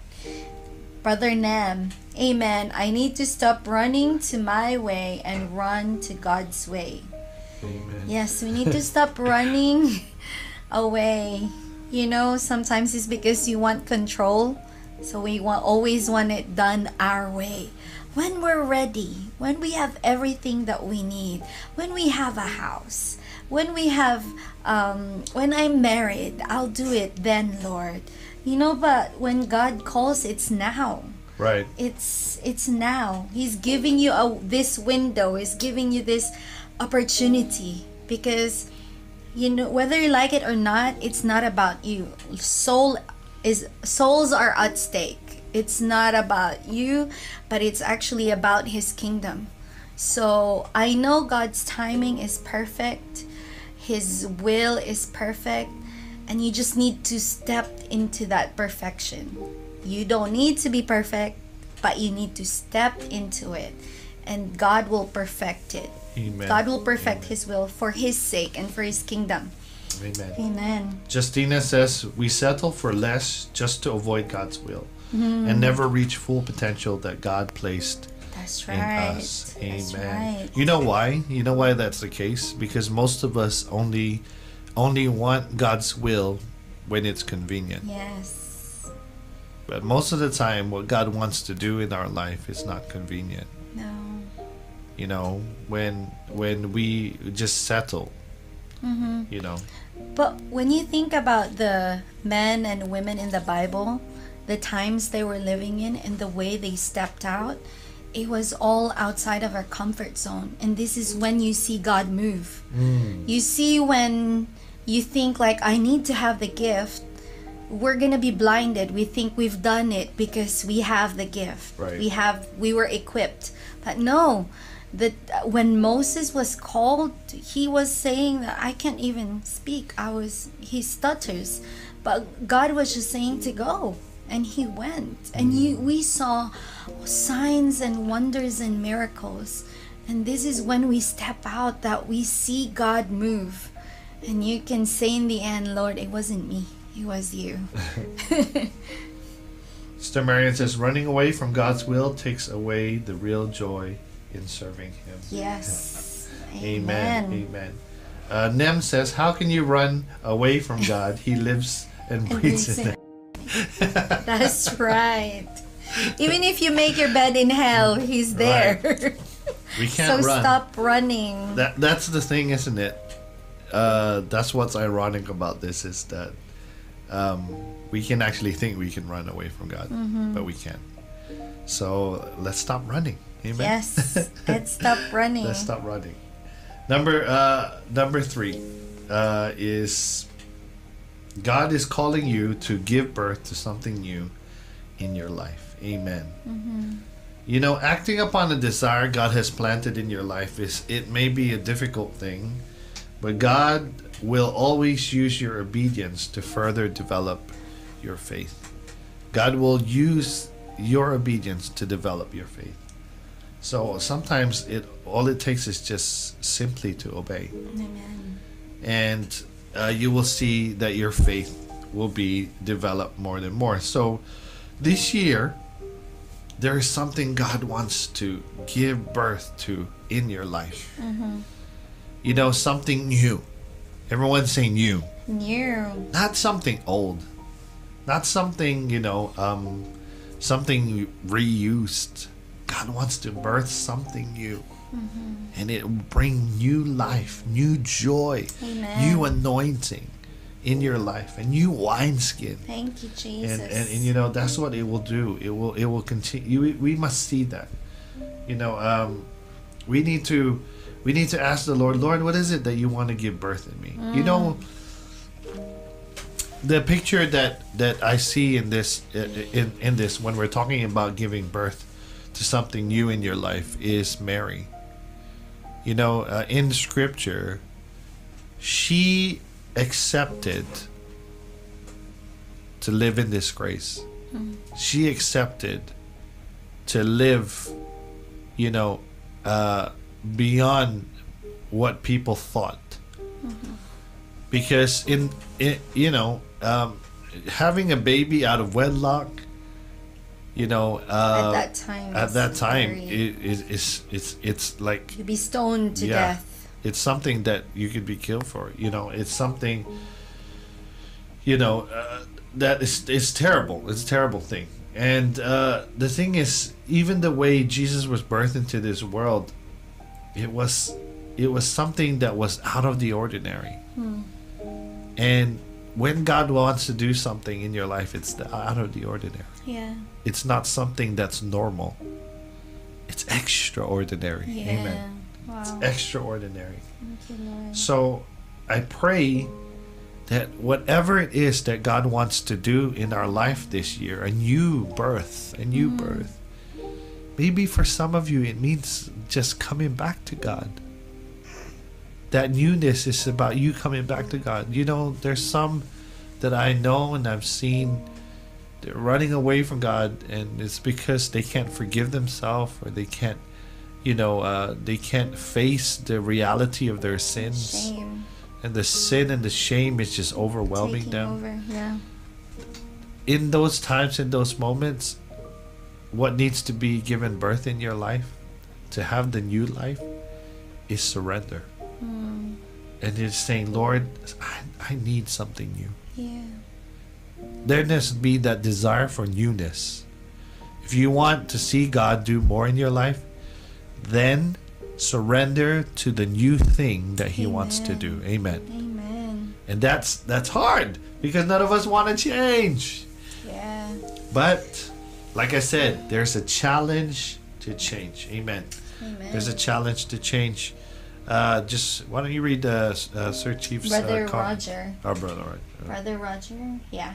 Brother Nem, amen. I need to stop running to my way and run to God's way. Amen. Yes, we need to stop running away. Sometimes it's because you want control. So we always want it done our way. When we're ready, when we have everything that we need, when we have a house, when I'm married, I'll do it then, Lord. But when God calls, it's now. Right. It's now. He's giving you this window. He's giving you this opportunity, because whether you like it or not, it's not about you. Souls are at stake. It's not about you, but it's actually about His kingdom. So I know God's timing is perfect. His will is perfect. And you just need to step into that perfection. You don't need to be perfect, but you need to step into it. And God will perfect it. Amen. God will perfect His will for His sake and for His kingdom. Amen. Amen. Justina says, we settle for less just to avoid God's will and never reach full potential that God placed in us. Amen. That's right. You know why? You know why that's the case? Because most of us only want God's will when it's convenient. Yes. But most of the time, what God wants to do in our life is not convenient. No. When we just settle. But when you think about the men and women in the Bible, the times they were living in and the way they stepped out, it was all outside of our comfort zone. And this is when you see God move. You see when you think like, I need to have the gift, we're gonna be blinded. We think we've done it because we have the gift. Right. We were equipped. But no, that when Moses was called, he was saying that I can't even speak. He stutters, but God was just saying to go, and he went. And we saw signs and wonders and miracles. And this is when we step out, that we see God move. And you can say in the end, Lord, it wasn't me, it was you. Sister Marion says, running away from God's will takes away the real joy in serving Him. Yes. Amen. Amen. Nem says, how can you run away from God? He lives and breathes in it. That's right. Even if you make your bed in hell, He's there. Right. We can't run. So stop running. That's the thing, isn't it? That's what's ironic about this, is that we can actually think we can run away from God, but we can't. So let's stop running. Amen. Yes, let's stop running. Let's stop running. Number three is God is calling you to give birth to something new in your life. Amen. You know, acting upon a desire God has planted in your life it may be a difficult thing, but God will always use your obedience to further develop your faith. God will use your obedience to develop your faith. So sometimes all it takes is just simply to obey. Amen. And you will see that your faith will be developed more and more. So this year, there is something God wants to give birth to in your life. You know, something new. Everyone's saying new. New. Not something old. Not something, you know, something reused. God wants to birth something new. And it will bring new life, new joy, new anointing in your life, and new wineskin. Thank you, Jesus. And you know, that's what it will do. It will continue. We must see that. You know, we need to ask the Lord, Lord, what is it that you want to give birth in me? You know, the picture that I see in this when we're talking about giving birth to something new in your life is Mary. You know, in Scripture, she accepted to live in disgrace. She accepted to live, you know, beyond what people thought, because you know, having a baby out of wedlock, you know, at that time it's like to be stoned to death. It's something that you could be killed for. You know, it's something, you know, that is terrible. It's a terrible thing. And the thing is, even the way Jesus was birthed into this world, it was something that was out of the ordinary. And when God wants to do something in your life, it's out of the ordinary. Yeah. It's not something that's normal. It's extraordinary. Yeah. Amen. Wow. It's extraordinary. Thank you, Lord. So I pray that whatever it is that God wants to do in our life this year, a new birth, maybe for some of you it means just coming back to God. That newness is about you coming back to God. You know, there's some that I know and I've seen, they're running away from God, and it's because they can't forgive themselves, or they can't, you know, they can't face the reality of their sins. Shame. And the sin and the shame is just overwhelming them. Taking over, yeah. In those times, in those moments, what needs to be given birth in your life to have the new life is surrender. And it's saying, Lord, I need something new. Yeah. There must be that desire for newness. If you want to see God do more in your life, then surrender to the new thing that He wants to do. Amen. Amen. And that's hard, because none of us want to change. Yeah. But like I said, there's a challenge to change. Amen. Amen. There's a challenge to change. Just why don't you read Sir Chief's comment? Brother Roger. Brother Roger. Yeah.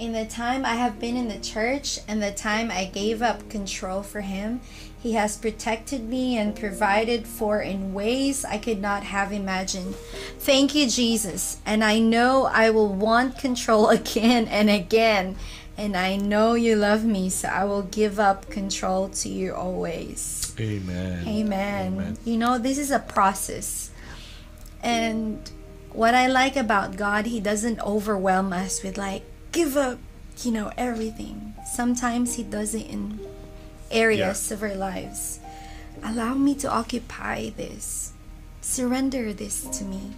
In the time I have been in the church and the time I gave up control for him, he has protected me and provided for in ways I could not have imagined. Thank you, Jesus. And I know I will want control again and again. And I know you love me, so I will give up control to you always. Amen. Amen. Amen. You know, this is a process. And what I like about God, he doesn't overwhelm us with like, give up, you know, everything. Sometimes he does it in areas of our lives. Allow me to occupy this. Surrender this to me.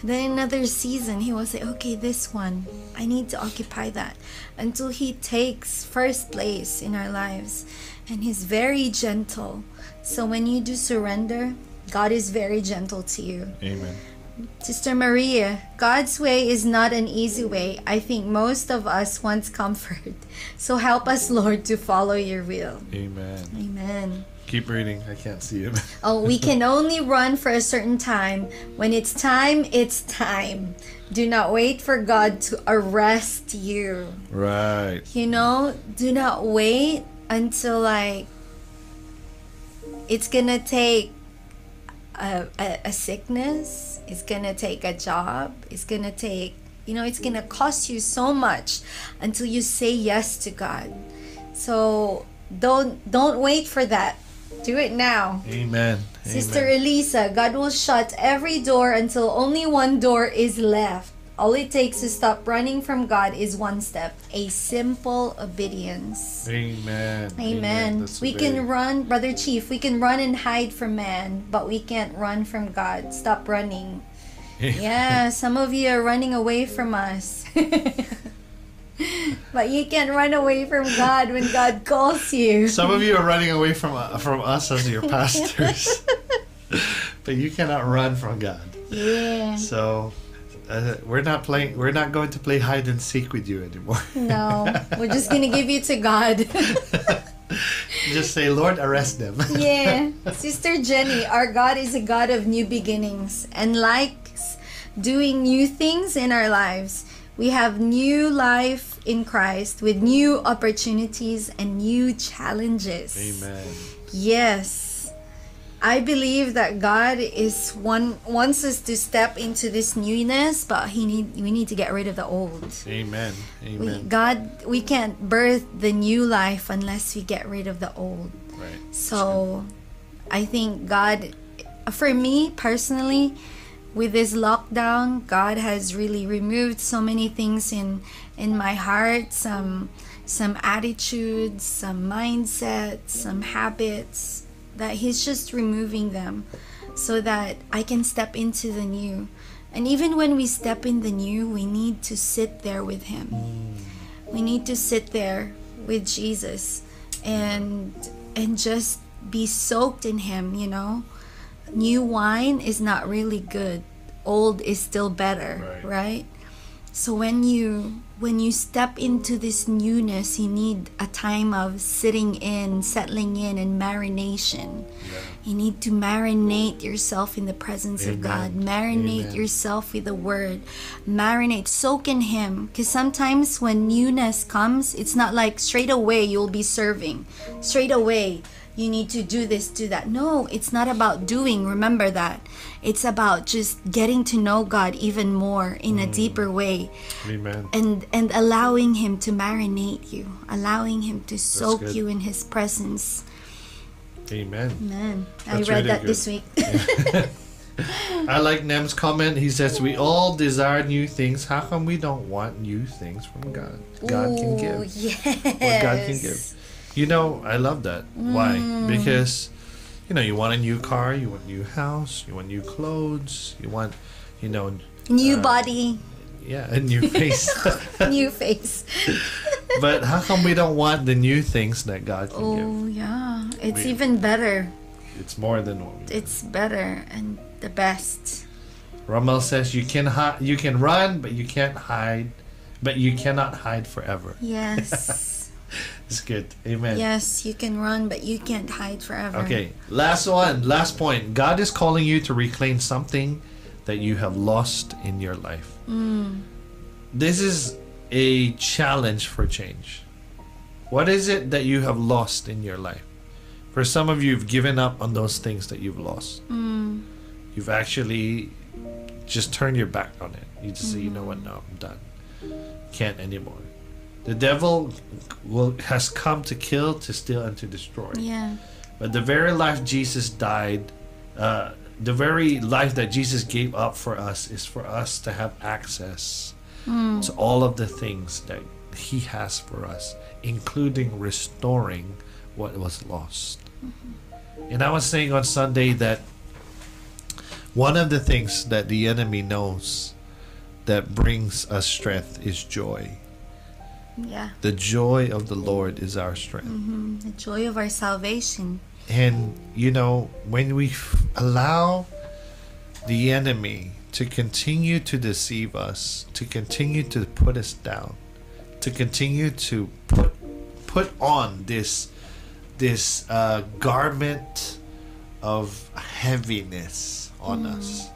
And then another season, he will say, okay, this one, I need to occupy that. Until he takes first place in our lives. And he's very gentle. So when you do surrender, God is very gentle to you. Amen. Sister Maria, God's way is not an easy way. I think most of us wants comfort. So help us, Lord, to follow your will. Amen. Amen. Keep reading. I can't see him. Oh, we can only run for a certain time. When it's time, it's time. Do not wait for God to arrest you. Right. You know, do not wait until like it's gonna take a sickness, it's gonna take a job, it's gonna take, you know, it's gonna cost you so much until you say yes to God. So don't wait for that. Do it now. Amen. Sister Elisa, God will shut every door until only one door is left. All it takes to stop running from God is one step, a simple obedience. Amen. Amen. Amen. We can run, Brother Chief, we can run and hide from man, but we can't run from God. Stop running. Yeah, some of you are running away from us. But you can't run away from God when God calls you. Some of you are running away from us as your pastors. But you cannot run from God. Yeah. So... we're not going to play hide and seek with you anymore. No, we're just gonna give you to God. Just say, Lord, arrest them. Yeah. Sister Jenny, our God is a God of new beginnings and likes doing new things in our lives. We have new life in Christ with new opportunities and new challenges. Amen. Yes, I believe that God is wants us to step into this newness, but we need to get rid of the old. Amen. Amen. We can't birth the new life unless we get rid of the old. Right. So, I think God, for me personally, with this lockdown, God has really removed so many things in my heart, some attitudes, some mindsets, some habits. That he's just removing them so that I can step into the new. And even when we step in the new, we need to sit there with him. We need to sit there with Jesus and just be soaked in him, you know. New wine is not really good. Old is still better, right? So when you step into this newness, you need a time of sitting in, settling in, and marination. Yeah. You need to marinate yourself in the presence of God. Marinate yourself with the word. Marinate, soak in him. Because sometimes when newness comes, it's not like straight away you'll be serving. Straight away, you need to do this, do that. No, it's not about doing. Remember that. It's about just getting to know God even more in a deeper way. Amen. And allowing him to marinate you. Allowing him to soak you in his presence. Amen. Amen. That's I read really that good. This week. Yeah. I like Nem's comment. He says, we all desire new things. How come we don't want new things from God? God can give. Yes. What God can give. You know, I love that. Why? Because, you know, you want a new car, you want a new house, you want new clothes, you want, you know... new body. Yeah, a new face. New face. But how come we don't want the new things that God can give? Oh, yeah. It's even better. It's more than what we do. It's better and the best. Rommel says, you can run, but you can't hide. But you cannot hide forever. Yes. It's good. Amen. Yes, you can run, but you can't hide forever. Okay, last one. Last point. God is calling you to reclaim something that you have lost in your life. This is a challenge for change. What is it that you have lost in your life? For some of you, you've given up on those things that you've lost. You've actually just turned your back on it. You just say, you know what, no, I'm done. Can't anymore. The devil has come to kill, to steal, and to destroy. Yeah. But the very life Jesus died, the very life that Jesus gave up for us is for us to have access to all of the things that he has for us, including restoring what was lost. And I was saying on Sunday that one of the things that the enemy knows that brings us strength is joy. Yeah. The joy of the Lord is our strength. The joy of our salvation. And, you know, when we allow the enemy to continue to deceive us, to continue to put us down, to continue to put on this garment of heaviness on us,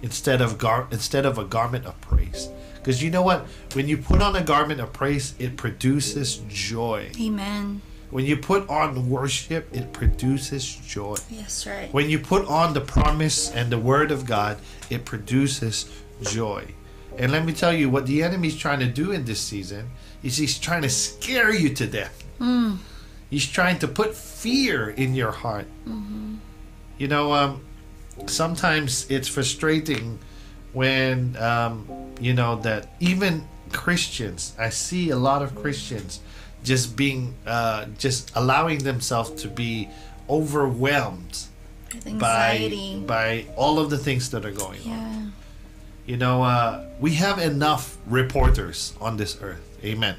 instead of a garment of praise. Because you know what? When you put on a garment of praise, it produces joy. Amen. When you put on worship, it produces joy. Yes, right. When you put on the promise and the word of God, it produces joy. And let me tell you, what the enemy's trying to do in this season is he's trying to scare you to death. He's trying to put fear in your heart. You know, sometimes it's frustrating when, you know, that even Christians, I see a lot of Christians just being, just allowing themselves to be overwhelmed by all of the things that are going on. You know, we have enough reporters on this earth. Amen.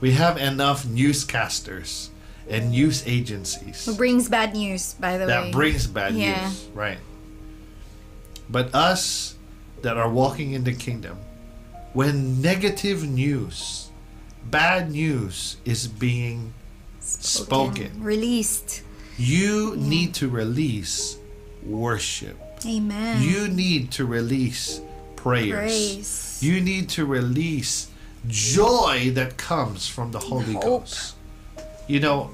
We have enough newscasters and news agencies. Who brings bad news, by the way. That brings bad news, right. But us that are walking in the kingdom, when negative news, bad news is being spoken, released, you need to release worship. Amen. You need to release prayers. Praise. You need to release joy that comes from the Holy Ghost. You know,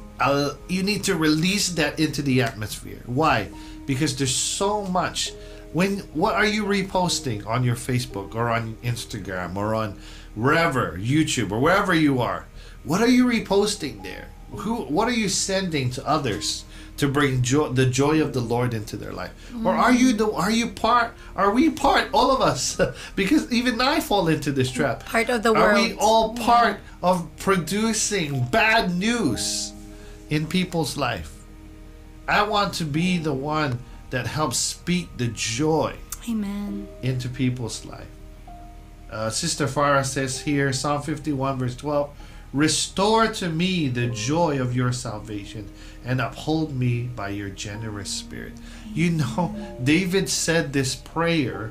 you need to release that into the atmosphere. Why? Because there's so much. What are you reposting on your Facebook or on Instagram or on wherever, YouTube or wherever you are? What are you reposting there? What are you sending to others to bring the joy of the Lord into their life? Or are we part, all of us, because even I fall into this trap. Part of the world. Are we all part of producing bad news in people's life? I want to be the one that helps speak the joy into people's life. Sister Farah says here, Psalm 51 verse 12, "Restore to me the joy of your salvation and uphold me by your generous spirit." You know, David said this prayer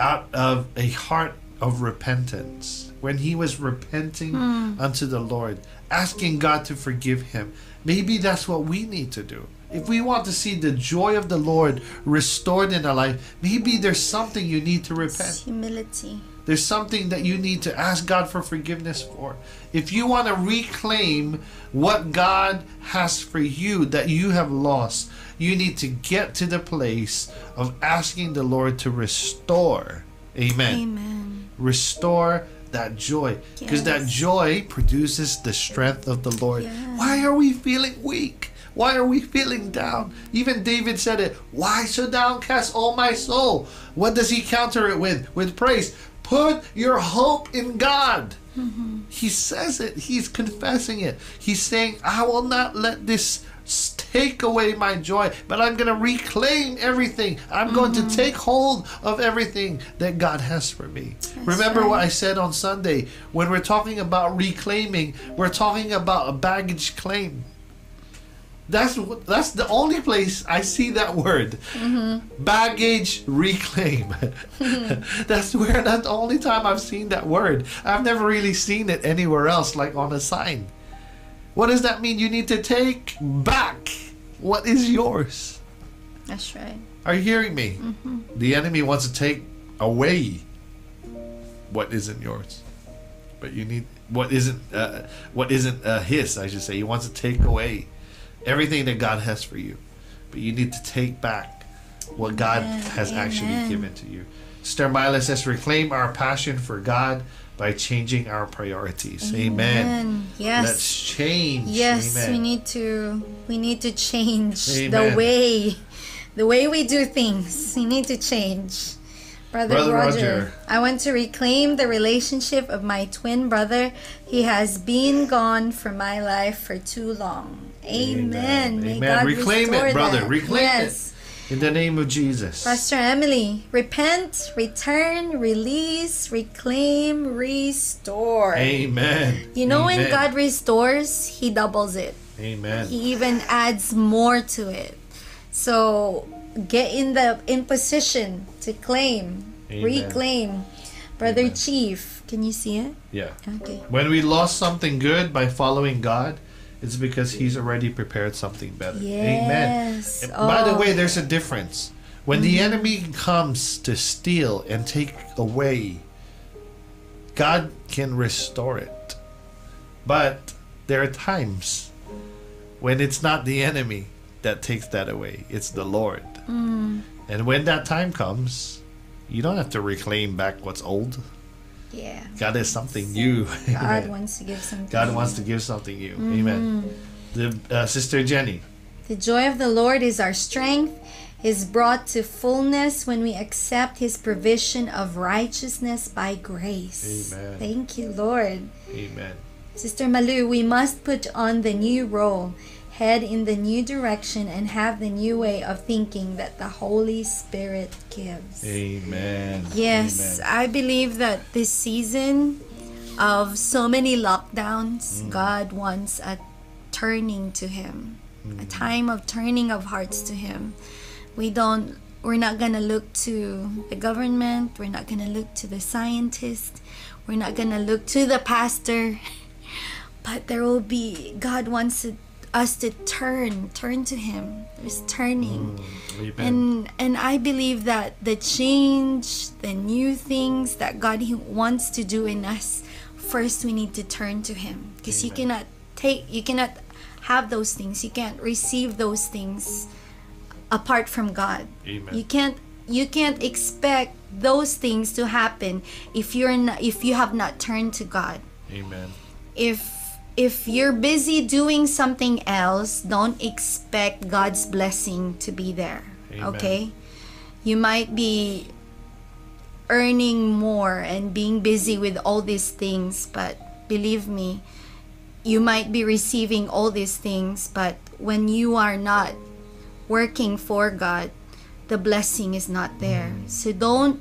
out of a heart of repentance. When he was repenting unto the Lord, asking God to forgive him. Maybe that's what we need to do. If we want to see the joy of the Lord restored in our life, maybe there's something you need to repent. It's humility. There's something that you need to ask God for forgiveness for. If you want to reclaim what God has for you that you have lost, you need to get to the place of asking the Lord to restore. Amen. Amen. Restore that joy. Because that joy produces the strength of the Lord. Yes. Why are we feeling weak? Why are we feeling down? Even David said it. Why so downcast, O my soul? What does he counter it with? With praise. Put your hope in God. He says it. He's confessing it. He's saying, I will not let this take away my joy, but I'm going to reclaim everything. I'm going to take hold of everything that God has for me. Remember what I said on Sunday. When we're talking about reclaiming, we're talking about a baggage claim. That's the only place I see that word. Baggage reclaim. That's the only time I've seen that word. I've never really seen it anywhere else, like on a sign. What does that mean? You need to take back what is yours. That's right. Are you hearing me? The enemy wants to take away what isn't yours. But you need what isn't his, I should say. He wants to take away everything that God has for you, but you need to take back what God has actually given to you. Stir Miles says, reclaim our passion for God by changing our priorities. Amen. Yes. Let's change. Yes, amen. we need to change the way we do things. We need to change. Brother Roger, I want to reclaim the relationship of my twin brother. He has been gone from my life for too long. Amen. Amen. Amen. Reclaim it, brother. That. Reclaim yes. it. In the name of Jesus. Pastor Emily, repent, return, release, reclaim, restore. Amen. You know, amen. When God restores, He doubles it. Amen. He even adds more to it. So get in position to claim, amen. Reclaim. Brother amen. Chief, can you see it? Yeah. Okay. When we lost something good by following God, it's because He's already prepared something better. Yes. Amen. Oh. By the way, there's a difference. When the enemy comes to steal and take away, God can restore it. But there are times when it's not the enemy that takes that away. It's the Lord. And when that time comes, you don't have to reclaim back what's old. Yeah. God has something new. God wants to give something. God wants to give something new. Amen. Sister Jenny. The joy of the Lord is our strength, is brought to fullness when we accept His provision of righteousness by grace. Amen. Thank you, Lord. Amen. Sister Malu, we must put on the new role, head in the new direction, and have the new way of thinking that the Holy Spirit gives. Amen. Yes, amen. I believe that this season of so many lockdowns, God wants a turning to Him, a time of turning of hearts to Him. We're not gonna look to the government. We're not gonna look to the scientist. We're not gonna look to the pastor. But there will be, God wants to us to turn to Him. There's turning. And I believe that the change, the new things that God wants to do in us, first we need to turn to Him, because you cannot have those things. You can't receive those things apart from God. Amen. You can't expect those things to happen if you have not turned to God. Amen. If you're busy doing something else, don't expect God's blessing to be there. Amen. Okay? You might be earning more and being busy with all these things, but believe me, you might be receiving all these things, but when you are not working for God, the blessing is not there. So don't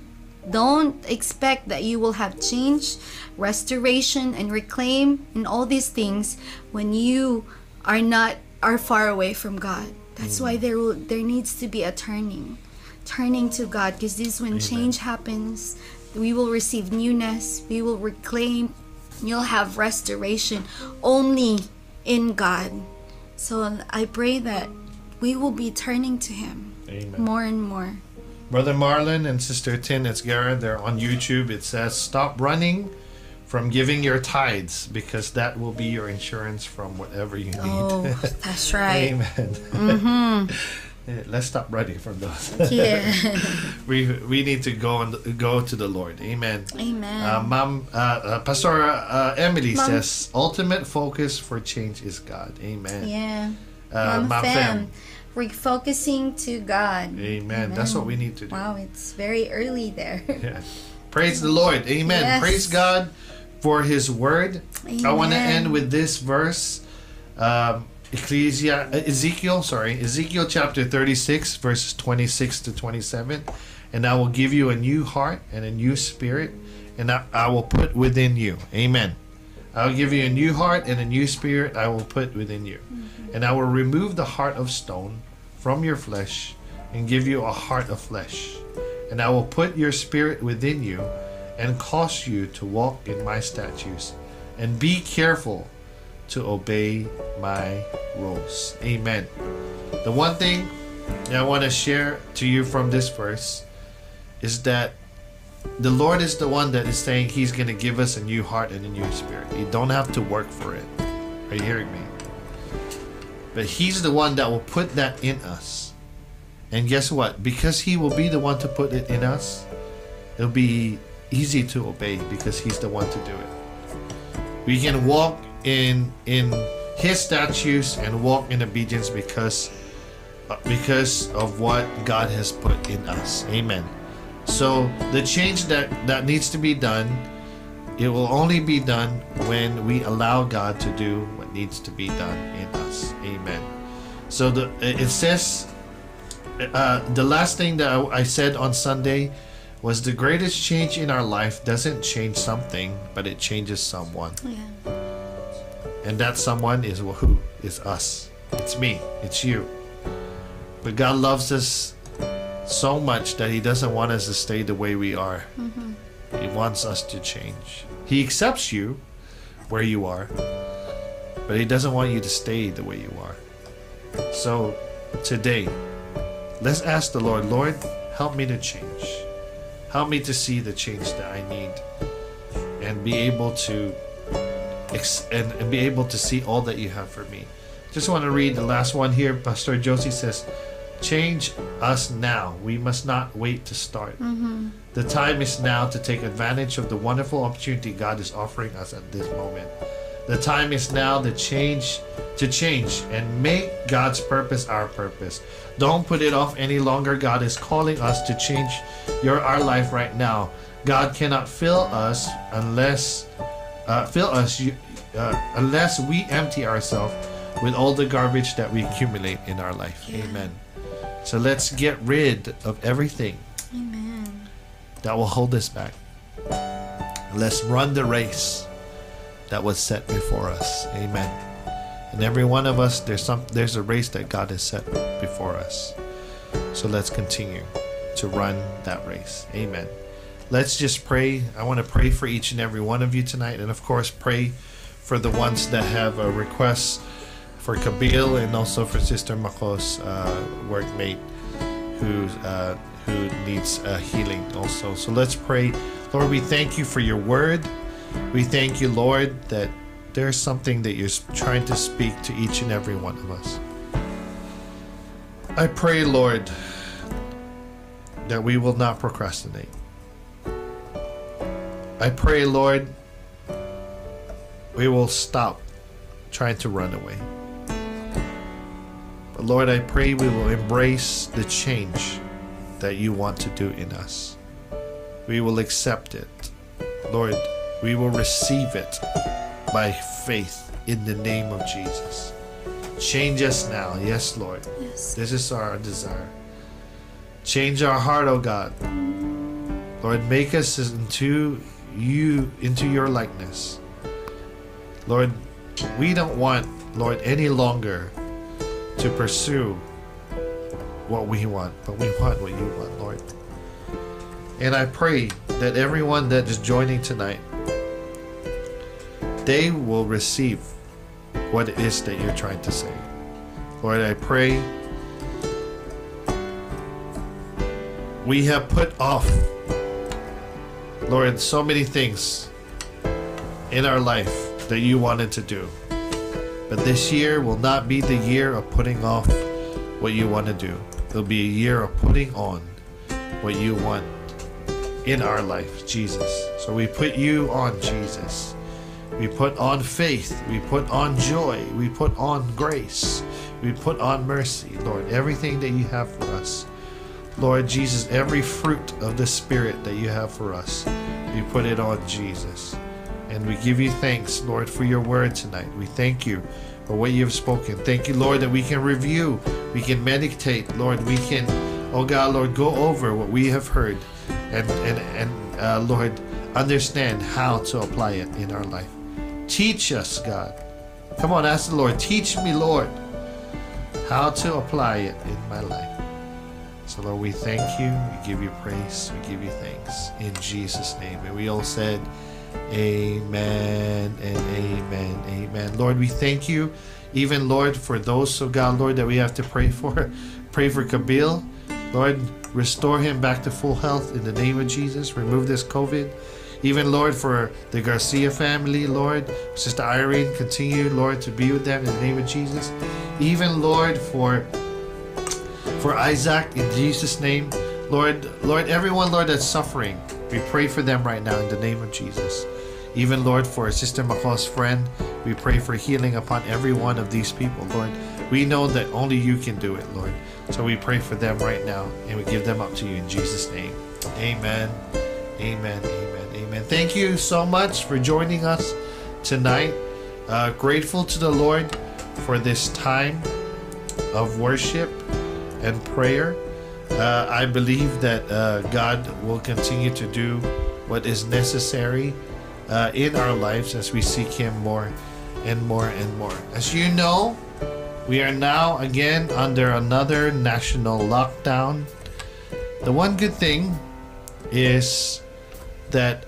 expect that you will have change, restoration, and reclaim, and all these things when you are far away from God. That's why there needs to be a turning to God, because this is when change happens. We will receive newness. We will reclaim. You'll have restoration only in God. So I pray that we will be turning to Him more and more. Brother Marlin and Sister Tin, it's Garrett. They're on YouTube. It says, stop running from giving your tithes, because that will be your insurance from whatever you need. Oh, that's right. Amen. Let's stop running from those. Yeah. we need to go to the Lord. Amen. Amen. Pastor Emily says, ultimate focus for change is God. Amen. Yeah. Mom Fam. Refocusing to God. Amen. Amen. That's what we need to do. Wow, it's very early there. Yeah. Praise the Lord. Amen. Yes. Praise God for His word. Amen. I want to end with this verse. Ezekiel chapter 36, verses 26 to 27. And I will give you a new heart and a new spirit, and I will put within you. Amen. I'll give you a new heart and a new spirit I will put within you. And I will remove the heart of stone from your flesh and give you a heart of flesh. And I will put your spirit within you and cause you to walk in my statutes and be careful to obey my rules. Amen. The one thing that I want to share to you from this verse is that The Lord is the one that is saying He's going to give us a new heart and a new spirit. You don't have to work for it. Are you hearing me? But He's the one that will put that in us. And guess what? Because He will be the one to put it in us, it'll be easy to obey because He's the one to do it. We can walk in His statutes and walk in obedience because of what God has put in us. Amen. So the change that needs to be done, it will only be done when we allow God to do what needs to be done in us. Amen. So it says, the last thing that I said on Sunday was the greatest change in our life doesn't change something, but it changes someone. Yeah. And that someone is who? It's us. It's me. It's you. But God loves us so much that He doesn't want us to stay the way we are. Mm-hmm. He wants us to change. He accepts you where you are, but He doesn't want you to stay the way you are. So today, let's ask the Lord, Lord, help me to change. Help me to see the change that I need and be able to see all that you have for me. Just want to read the last one here. Pastor Josie says, change us now. We must not wait to start. Mm-hmm. The time is now to take advantage of the wonderful opportunity God is offering us at this moment. The time is now to change and make God's purpose our purpose. Don't put it off any longer. God is calling us to change our life right now. God cannot fill us unless we empty ourselves with all the garbage that we accumulate in our life. Yeah. Amen. So let's get rid of everything. Amen. That will hold us back. Let's run the race that was set before us. Amen. And every one of us, there's a race that God has set before us. So let's continue to run that race. Amen. Let's just pray. I want to pray for each and every one of you tonight, and of course pray for the ones that have requests for Kabil and also for Sister Mako's workmate who needs healing also. So let's pray. Lord, we thank you for your word. We thank you, Lord, that there's something that you're trying to speak to each and every one of us. I pray, Lord, that we will not procrastinate. I pray, Lord, we will stop trying to run away. But Lord, I pray we will embrace the change that you want to do in us. We will accept it. Lord, we will receive it by faith in the name of Jesus. Change us now. Yes, Lord. Yes. This is our desire. Change our heart, O God. Lord, make us into your likeness. Lord, we don't want, Lord, any longer to pursue what we want, but we want what you want, Lord. And I pray that everyone that is joining tonight, they will receive what it is that you're trying to say. Lord, I pray we have put off, Lord, so many things in our life that you wanted to do. But this year will not be the year of putting off what you want to do. It'll be a year of putting on what you want in our life, Jesus. So we put you on, Jesus. We put on faith. We put on joy. We put on grace. We put on mercy, Lord. Everything that you have for us. Lord Jesus, every fruit of the Spirit that you have for us, we put it on, Jesus. And we give you thanks, Lord, for your word tonight. We thank you for what you have spoken. Thank you, Lord, that we can review, we can meditate, Lord, we can, oh God, Lord, go over what we have heard and Lord, understand how to apply it in our life. Teach us, God. Come on, ask the Lord, teach me, Lord, how to apply it in my life. So, Lord, we thank you, we give you praise, we give you thanks in Jesus' name. And we all said, amen and amen, amen. Lord, we thank you, even Lord, for those, so God, Lord, that we have to pray for. Pray for Kabil. Lord, restore him back to full health in the name of Jesus. Remove this COVID. Even, Lord, for the Garcia family, Lord, Sister Irene, continue, Lord, to be with them in the name of Jesus. Even, Lord, for Isaac, in Jesus' name, Lord, everyone, Lord, that's suffering, we pray for them right now in the name of Jesus. Even, Lord, for Sister McCall's friend, we pray for healing upon every one of these people, Lord. We know that only you can do it, Lord. So we pray for them right now, and we give them up to you in Jesus' name. Amen. Amen. Amen. Amen. Thank you so much for joining us tonight. Grateful to the Lord for this time of worship and prayer. I believe that God will continue to do what is necessary in our lives as we seek Him more and more and more. As you know, we are now again under another national lockdown. The one good thing is that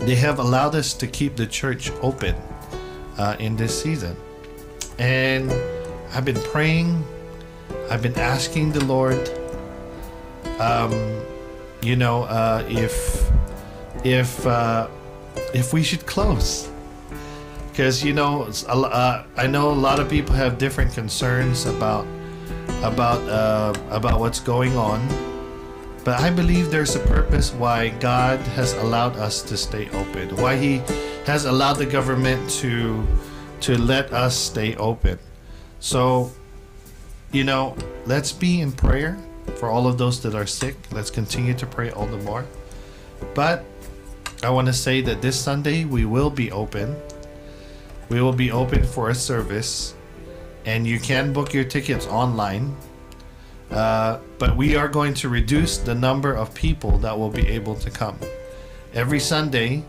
they have allowed us to keep the church open in this season. And I've been praying, I've been asking the Lord, if we should close. Because, you know, I know a lot of people have different concerns about what's going on. But I believe there's a purpose why God has allowed us to stay open. Why He has allowed the government to let us stay open. So, you know, let's be in prayer for all of those that are sick. Let's continue to pray all the more. But I want to say that this Sunday we will be open. We will be open for a service, and you can book your tickets online. But we are going to reduce the number of people that will be able to come. Every Sunday,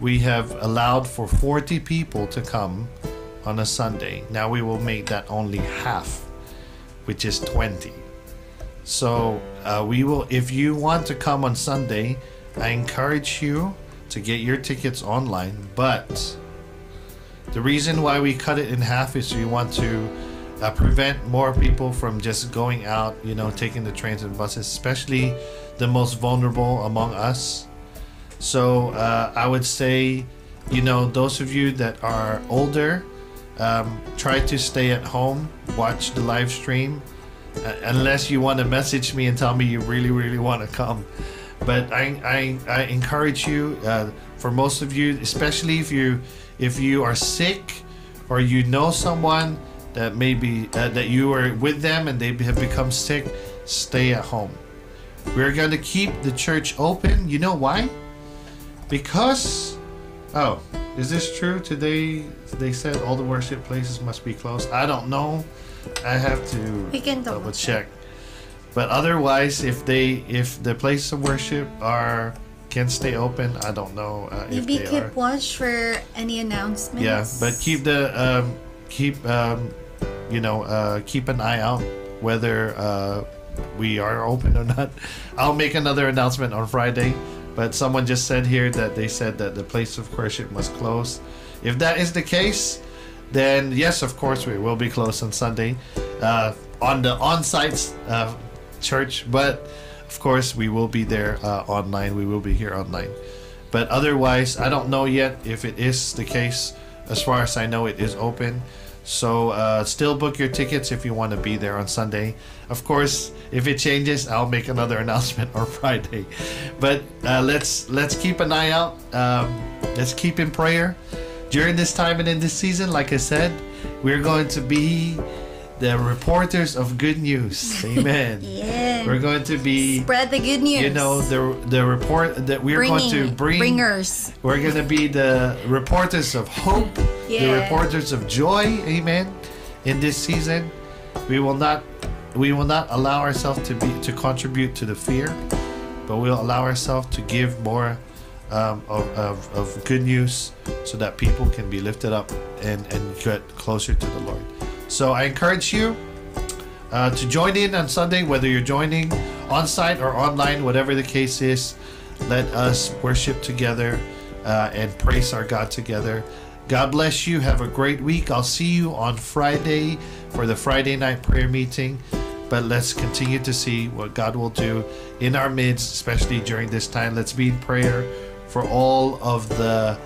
we have allowed for 40 people to come on a Sunday. Now we will make that only half, which is 20. So we will. If you want to come on Sunday, I encourage you to get your tickets online, but the reason why we cut it in half is we want to prevent more people from just going out, you know, taking the trains and buses, especially the most vulnerable among us. So I would say, you know, those of you that are older, try to stay at home, watch the live stream, unless you want to message me and tell me you really, really want to come. But I encourage you, for most of you, especially if you are sick, or you know someone that maybe that you are with them and they have become sick, stay at home. We're going to keep the church open. You know why? Because, oh, is this true? Today they said all the worship places must be closed. I don't know. I have to double check. But otherwise, if the place of worship are can stay open, I don't know if they are. Maybe keep watch for any announcements. Yeah, but keep the keep an eye out whether we are open or not. I'll make another announcement on Friday. But someone just said here that they said that the place of worship must close. If that is the case, then yes, of course we will be closed on Sunday on the on-site church, but of course, we will be there online. We will be here online. But otherwise, I don't know yet if it is the case. As far as I know, it is open. So still book your tickets if you want to be there on Sunday. Of course, if it changes, I'll make another announcement on Friday. But let's keep an eye out. Let's keep in prayer. During this time and in this season, like I said, we're going to be the reporters of good news. Amen. Yeah. We're going to be spread the good news. You know, the report that we're going to bring. Bringers. We're going to be the reporters of hope. Yeah. The reporters of joy. Amen. In this season, we will not allow ourselves to contribute to the fear, but we'll allow ourselves to give more of good news, so that people can be lifted up and get closer to the Lord. So I encourage you to join in on Sunday, whether you're joining on-site or online, whatever the case is. Let us worship together and praise our God together. God bless you. Have a great week. I'll see you on Friday for the Friday night prayer meeting. but let's continue to see what God will do in our midst, especially during this time. Let's be in prayer for all of the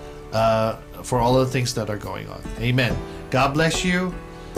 things that are going on. Amen. God bless you.